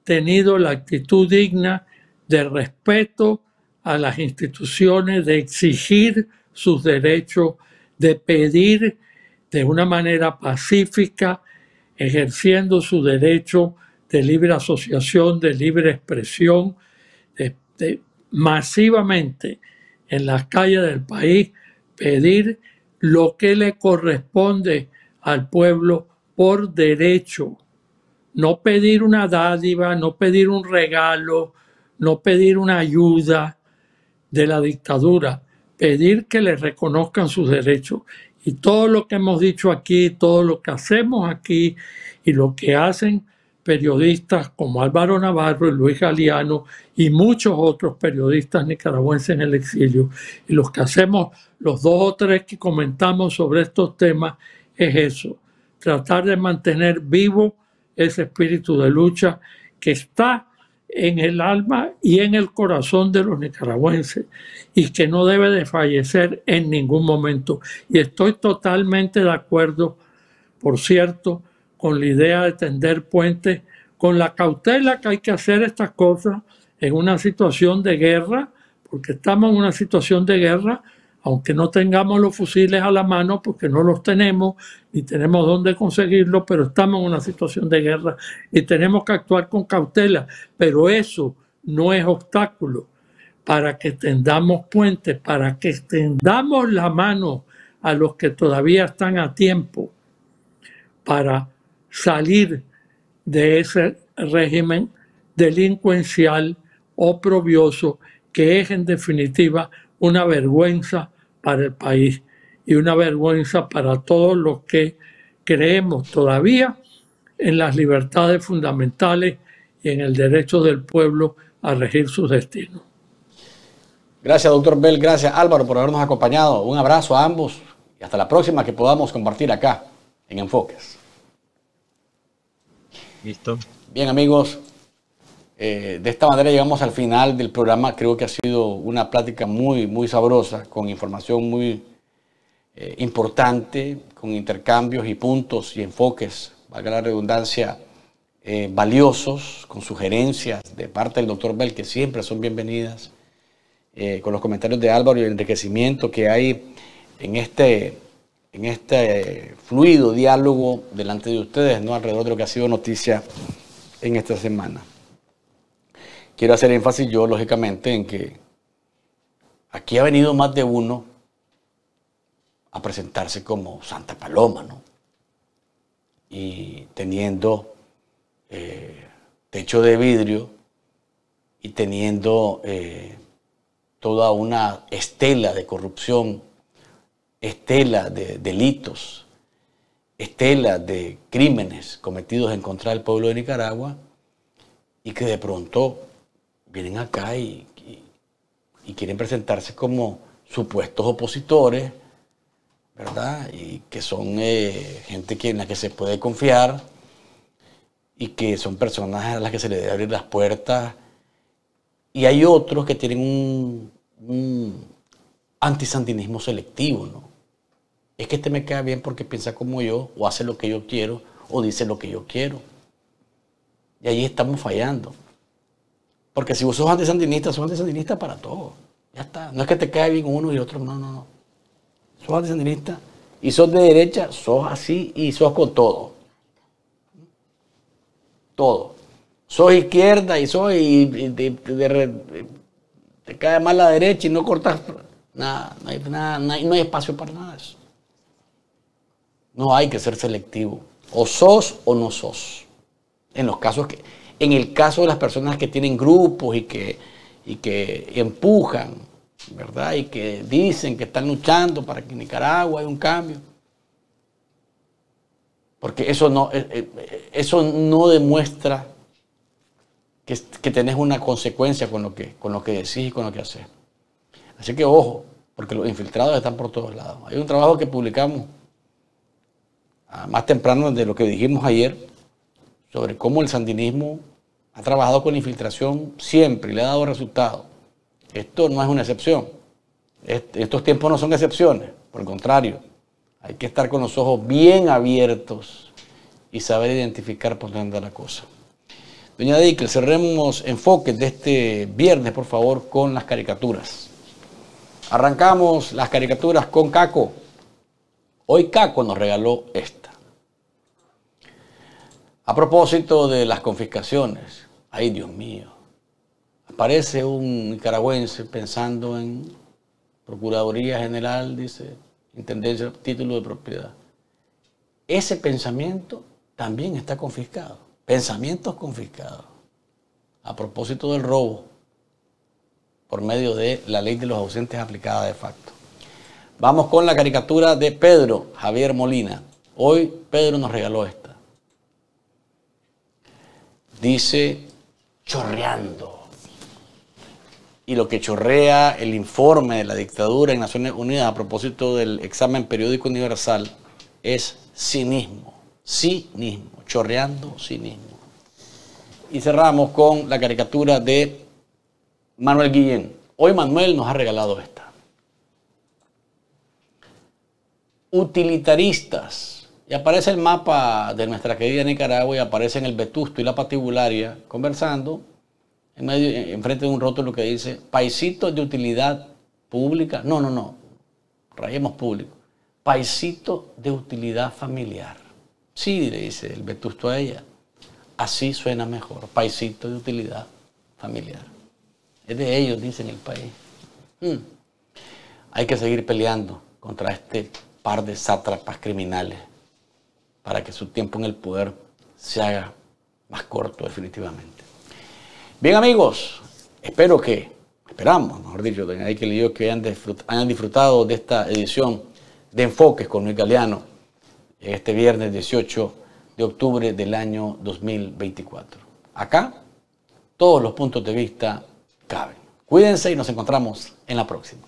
tenido la actitud digna de respeto a las instituciones, de exigir sus derechos, de pedir de una manera pacífica, ejerciendo su derecho de libre asociación, de libre expresión, de, de masivamente en las calles del país pedir lo que le corresponde al pueblo por derecho. No pedir una dádiva, no pedir un regalo, no pedir una ayuda de la dictadura, pedir que les reconozcan sus derechos. Y todo lo que hemos dicho aquí, todo lo que hacemos aquí y lo que hacen periodistas como Álvaro Navarro y Luis Galeano y muchos otros periodistas nicaragüenses en el exilio, y los que hacemos los dos o tres que comentamos sobre estos temas, es eso, tratar de mantener vivo ese espíritu de lucha que está en el alma y en el corazón de los nicaragüenses y que no debe de fallecer en ningún momento. Y estoy totalmente de acuerdo, por cierto, con la idea de tender puentes, con la cautela que hay que hacer estas cosas en una situación de guerra, porque estamos en una situación de guerra, aunque no tengamos los fusiles a la mano, porque no los tenemos, ni tenemos dónde conseguirlos, pero estamos en una situación de guerra y tenemos que actuar con cautela. Pero eso no es obstáculo para que tendamos puentes, para que tendamos la mano a los que todavía están a tiempo para salir de ese régimen delincuencial oprobioso que es en definitiva una vergüenza para el país y una vergüenza para todos los que creemos todavía en las libertades fundamentales y en el derecho del pueblo a regir sus destinos. Gracias, doctor Bell. Gracias, Álvaro, por habernos acompañado. Un abrazo a ambos y hasta la próxima que podamos compartir acá en Enfoques. Listo. Bien, amigos. Eh, de esta manera llegamos al final del programa. Creo que ha sido una plática muy, muy sabrosa, con información muy eh, importante, con intercambios y puntos y enfoques, valga la redundancia, eh, valiosos, con sugerencias de parte del doctor Bell, que siempre son bienvenidas, eh, con los comentarios de Álvaro y el enriquecimiento que hay en este, en este eh, fluido diálogo delante de ustedes, ¿no?, alrededor de lo que ha sido noticia en esta semana. Quiero hacer énfasis yo, lógicamente, en que aquí ha venido más de uno a presentarse como Santa Paloma, ¿no? Y teniendo eh, techo de vidrio y teniendo eh, toda una estela de corrupción, estela de delitos, estela de crímenes cometidos en contra del pueblo de Nicaragua, y que de pronto vienen acá y, y, y quieren presentarse como supuestos opositores, ¿verdad? Y que son eh, gente que, en la que se puede confiar y que son personas a las que se les debe abrir las puertas. Y hay otros que tienen un, un antisandinismo selectivo, ¿no? Es que este me queda bien porque piensa como yo, o hace lo que yo quiero, o dice lo que yo quiero. Y ahí estamos fallando. Porque si vos sos antisandinista, sos antisandinista para todo. Ya está. No es que te caiga bien uno y el otro. No, no, no. Sos antisandinista y sos de derecha, sos así y sos con todo. Todo. Sos izquierda y sos y de, de, de, de, te cae mal la derecha y no cortas nada. No hay, nada, no hay, no hay espacio para nada de eso. No hay que ser selectivo. O sos o no sos. En los casos que... En el caso de las personas que tienen grupos y que, y que empujan, ¿verdad? Y que dicen que están luchando para que en Nicaragua haya un cambio. Porque eso no, eso no demuestra que, que tenés una consecuencia con lo que, con lo que decís y con lo que haces. Así que ojo, porque los infiltrados están por todos lados. Hay un trabajo que publicamos más temprano de lo que dijimos ayer sobre cómo el sandinismo ha trabajado con infiltración siempre y le ha dado resultado. Esto no es una excepción. Estos tiempos no son excepciones, por el contrario, hay que estar con los ojos bien abiertos y saber identificar por dónde anda la cosa. Doña Deikel, cerremos Enfoques de este viernes, por favor, con las caricaturas. Arrancamos las caricaturas con Caco. Hoy Caco nos regaló esta. A propósito de las confiscaciones, ay Dios mío, aparece un nicaragüense pensando en Procuraduría General, dice, Intendencia, título de propiedad. Ese pensamiento también está confiscado. Pensamientos confiscados. A propósito del robo, por medio de la ley de los ausentes aplicada de facto. Vamos con la caricatura de Pedro Javier Molina. Hoy Pedro nos regaló esta. Dice, chorreando. Y lo que chorrea el informe de la dictadura en Naciones Unidas a propósito del examen periódico universal es cinismo, cinismo, chorreando cinismo. Y cerramos con la caricatura de Manuel Guillén. Hoy Manuel nos ha regalado esta. Utilitaristas. Y aparece el mapa de nuestra querida Nicaragua y aparecen el Vetusto y la Patibularia conversando en medio, enfrente de un rótulo que dice paisitos de utilidad pública. No, no, no. Rayemos público. Paisito de utilidad familiar. Sí, le dice el Vetusto a ella. Así suena mejor. Paisito de utilidad familiar. Es de ellos, dicen, el país. Hmm. Hay que seguir peleando contra este par de sátrapas criminales para que su tiempo en el poder se haga más corto definitivamente. Bien, amigos, espero que, esperamos, mejor dicho, doña Deikel y yo, que hayan disfrutado, hayan disfrutado de esta edición de Enfoques con Luis Galeano este viernes dieciocho de octubre del año dos mil veinticuatro. Acá, todos los puntos de vista caben. Cuídense y nos encontramos en la próxima.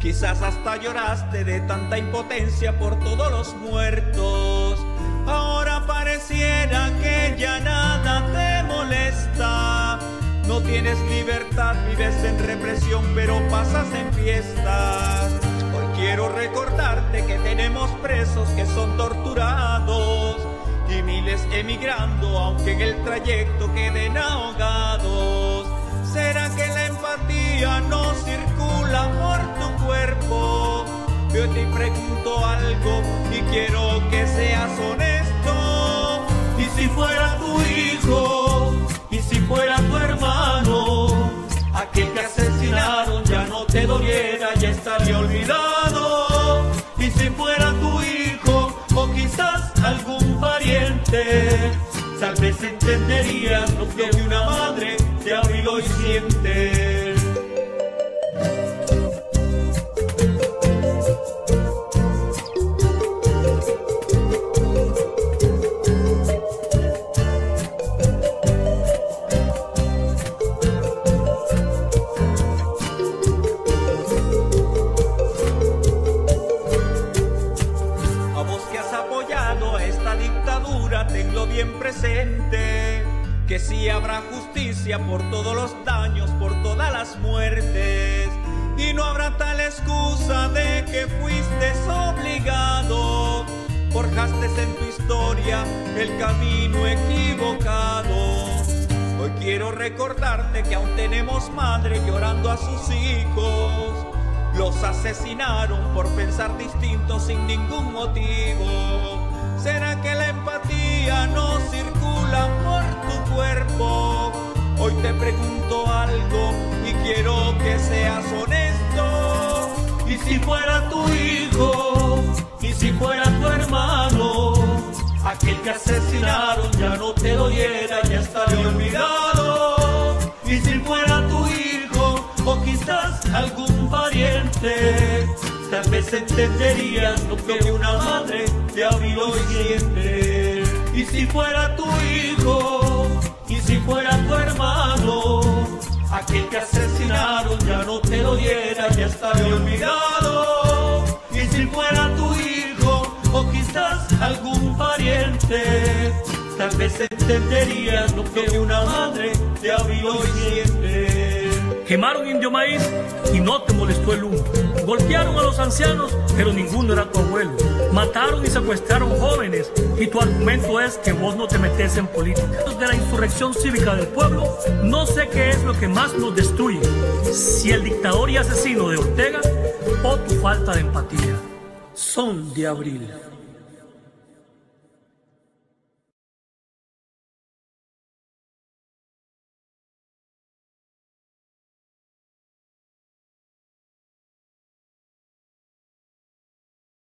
Quizás hasta lloraste de tanta impotencia por todos los muertos. Ahora pareciera que ya nada te molesta. No tienes libertad, vives en represión, pero pasas en fiestas. Hoy quiero recordarte que tenemos presos que son torturados y miles emigrando, aunque en el trayecto queden ahogados. ¿Será que la empatía no circula por tu cuerpo? Yo te pregunto algo y quiero que seas honesto. ¿Y si fuera tu hijo? ¿Y si fuera tu hermano? Aquel que asesinaron ya no te doliera, ya estaría olvidado. ¿Y si fuera tu hijo o quizás algún pariente? Tal vez entenderías lo que una madre te abrió y siente. Presente, que sí habrá justicia por todos los daños, por todas las muertes, y no habrá tal excusa de que fuiste obligado. Forjaste en tu historia el camino equivocado. Hoy quiero recordarte que aún tenemos madres llorando a sus hijos. Los asesinaron por pensar distinto sin ningún motivo. ¿Será que la empatía no circula por tu cuerpo? Hoy te pregunto algo y quiero que seas honesto. Y si fuera tu hijo, y si fuera tu hermano, aquel que asesinaron ya no te doliera, ya estaría olvidado. Y si fuera tu hijo, o quizás algún pariente, tal vez entenderías lo que una madre te abrió y siente. Y si fuera tu hijo, y si fuera tu hermano, aquel que asesinaron ya no te doliera, ya estaría olvidado. Y si fuera tu hijo, o quizás algún pariente, tal vez entenderías lo que una madre te abrió y siente. Quemaron Indio Maíz y no te molestó el humo. Golpearon a los ancianos, pero ninguno era tu abuelo. Mataron y secuestraron jóvenes, y tu argumento es que vos no te metes en política. De la insurrección cívica del pueblo, no sé qué es lo que más nos destruye, si el dictador y asesino de Ortega o tu falta de empatía. Son de abril.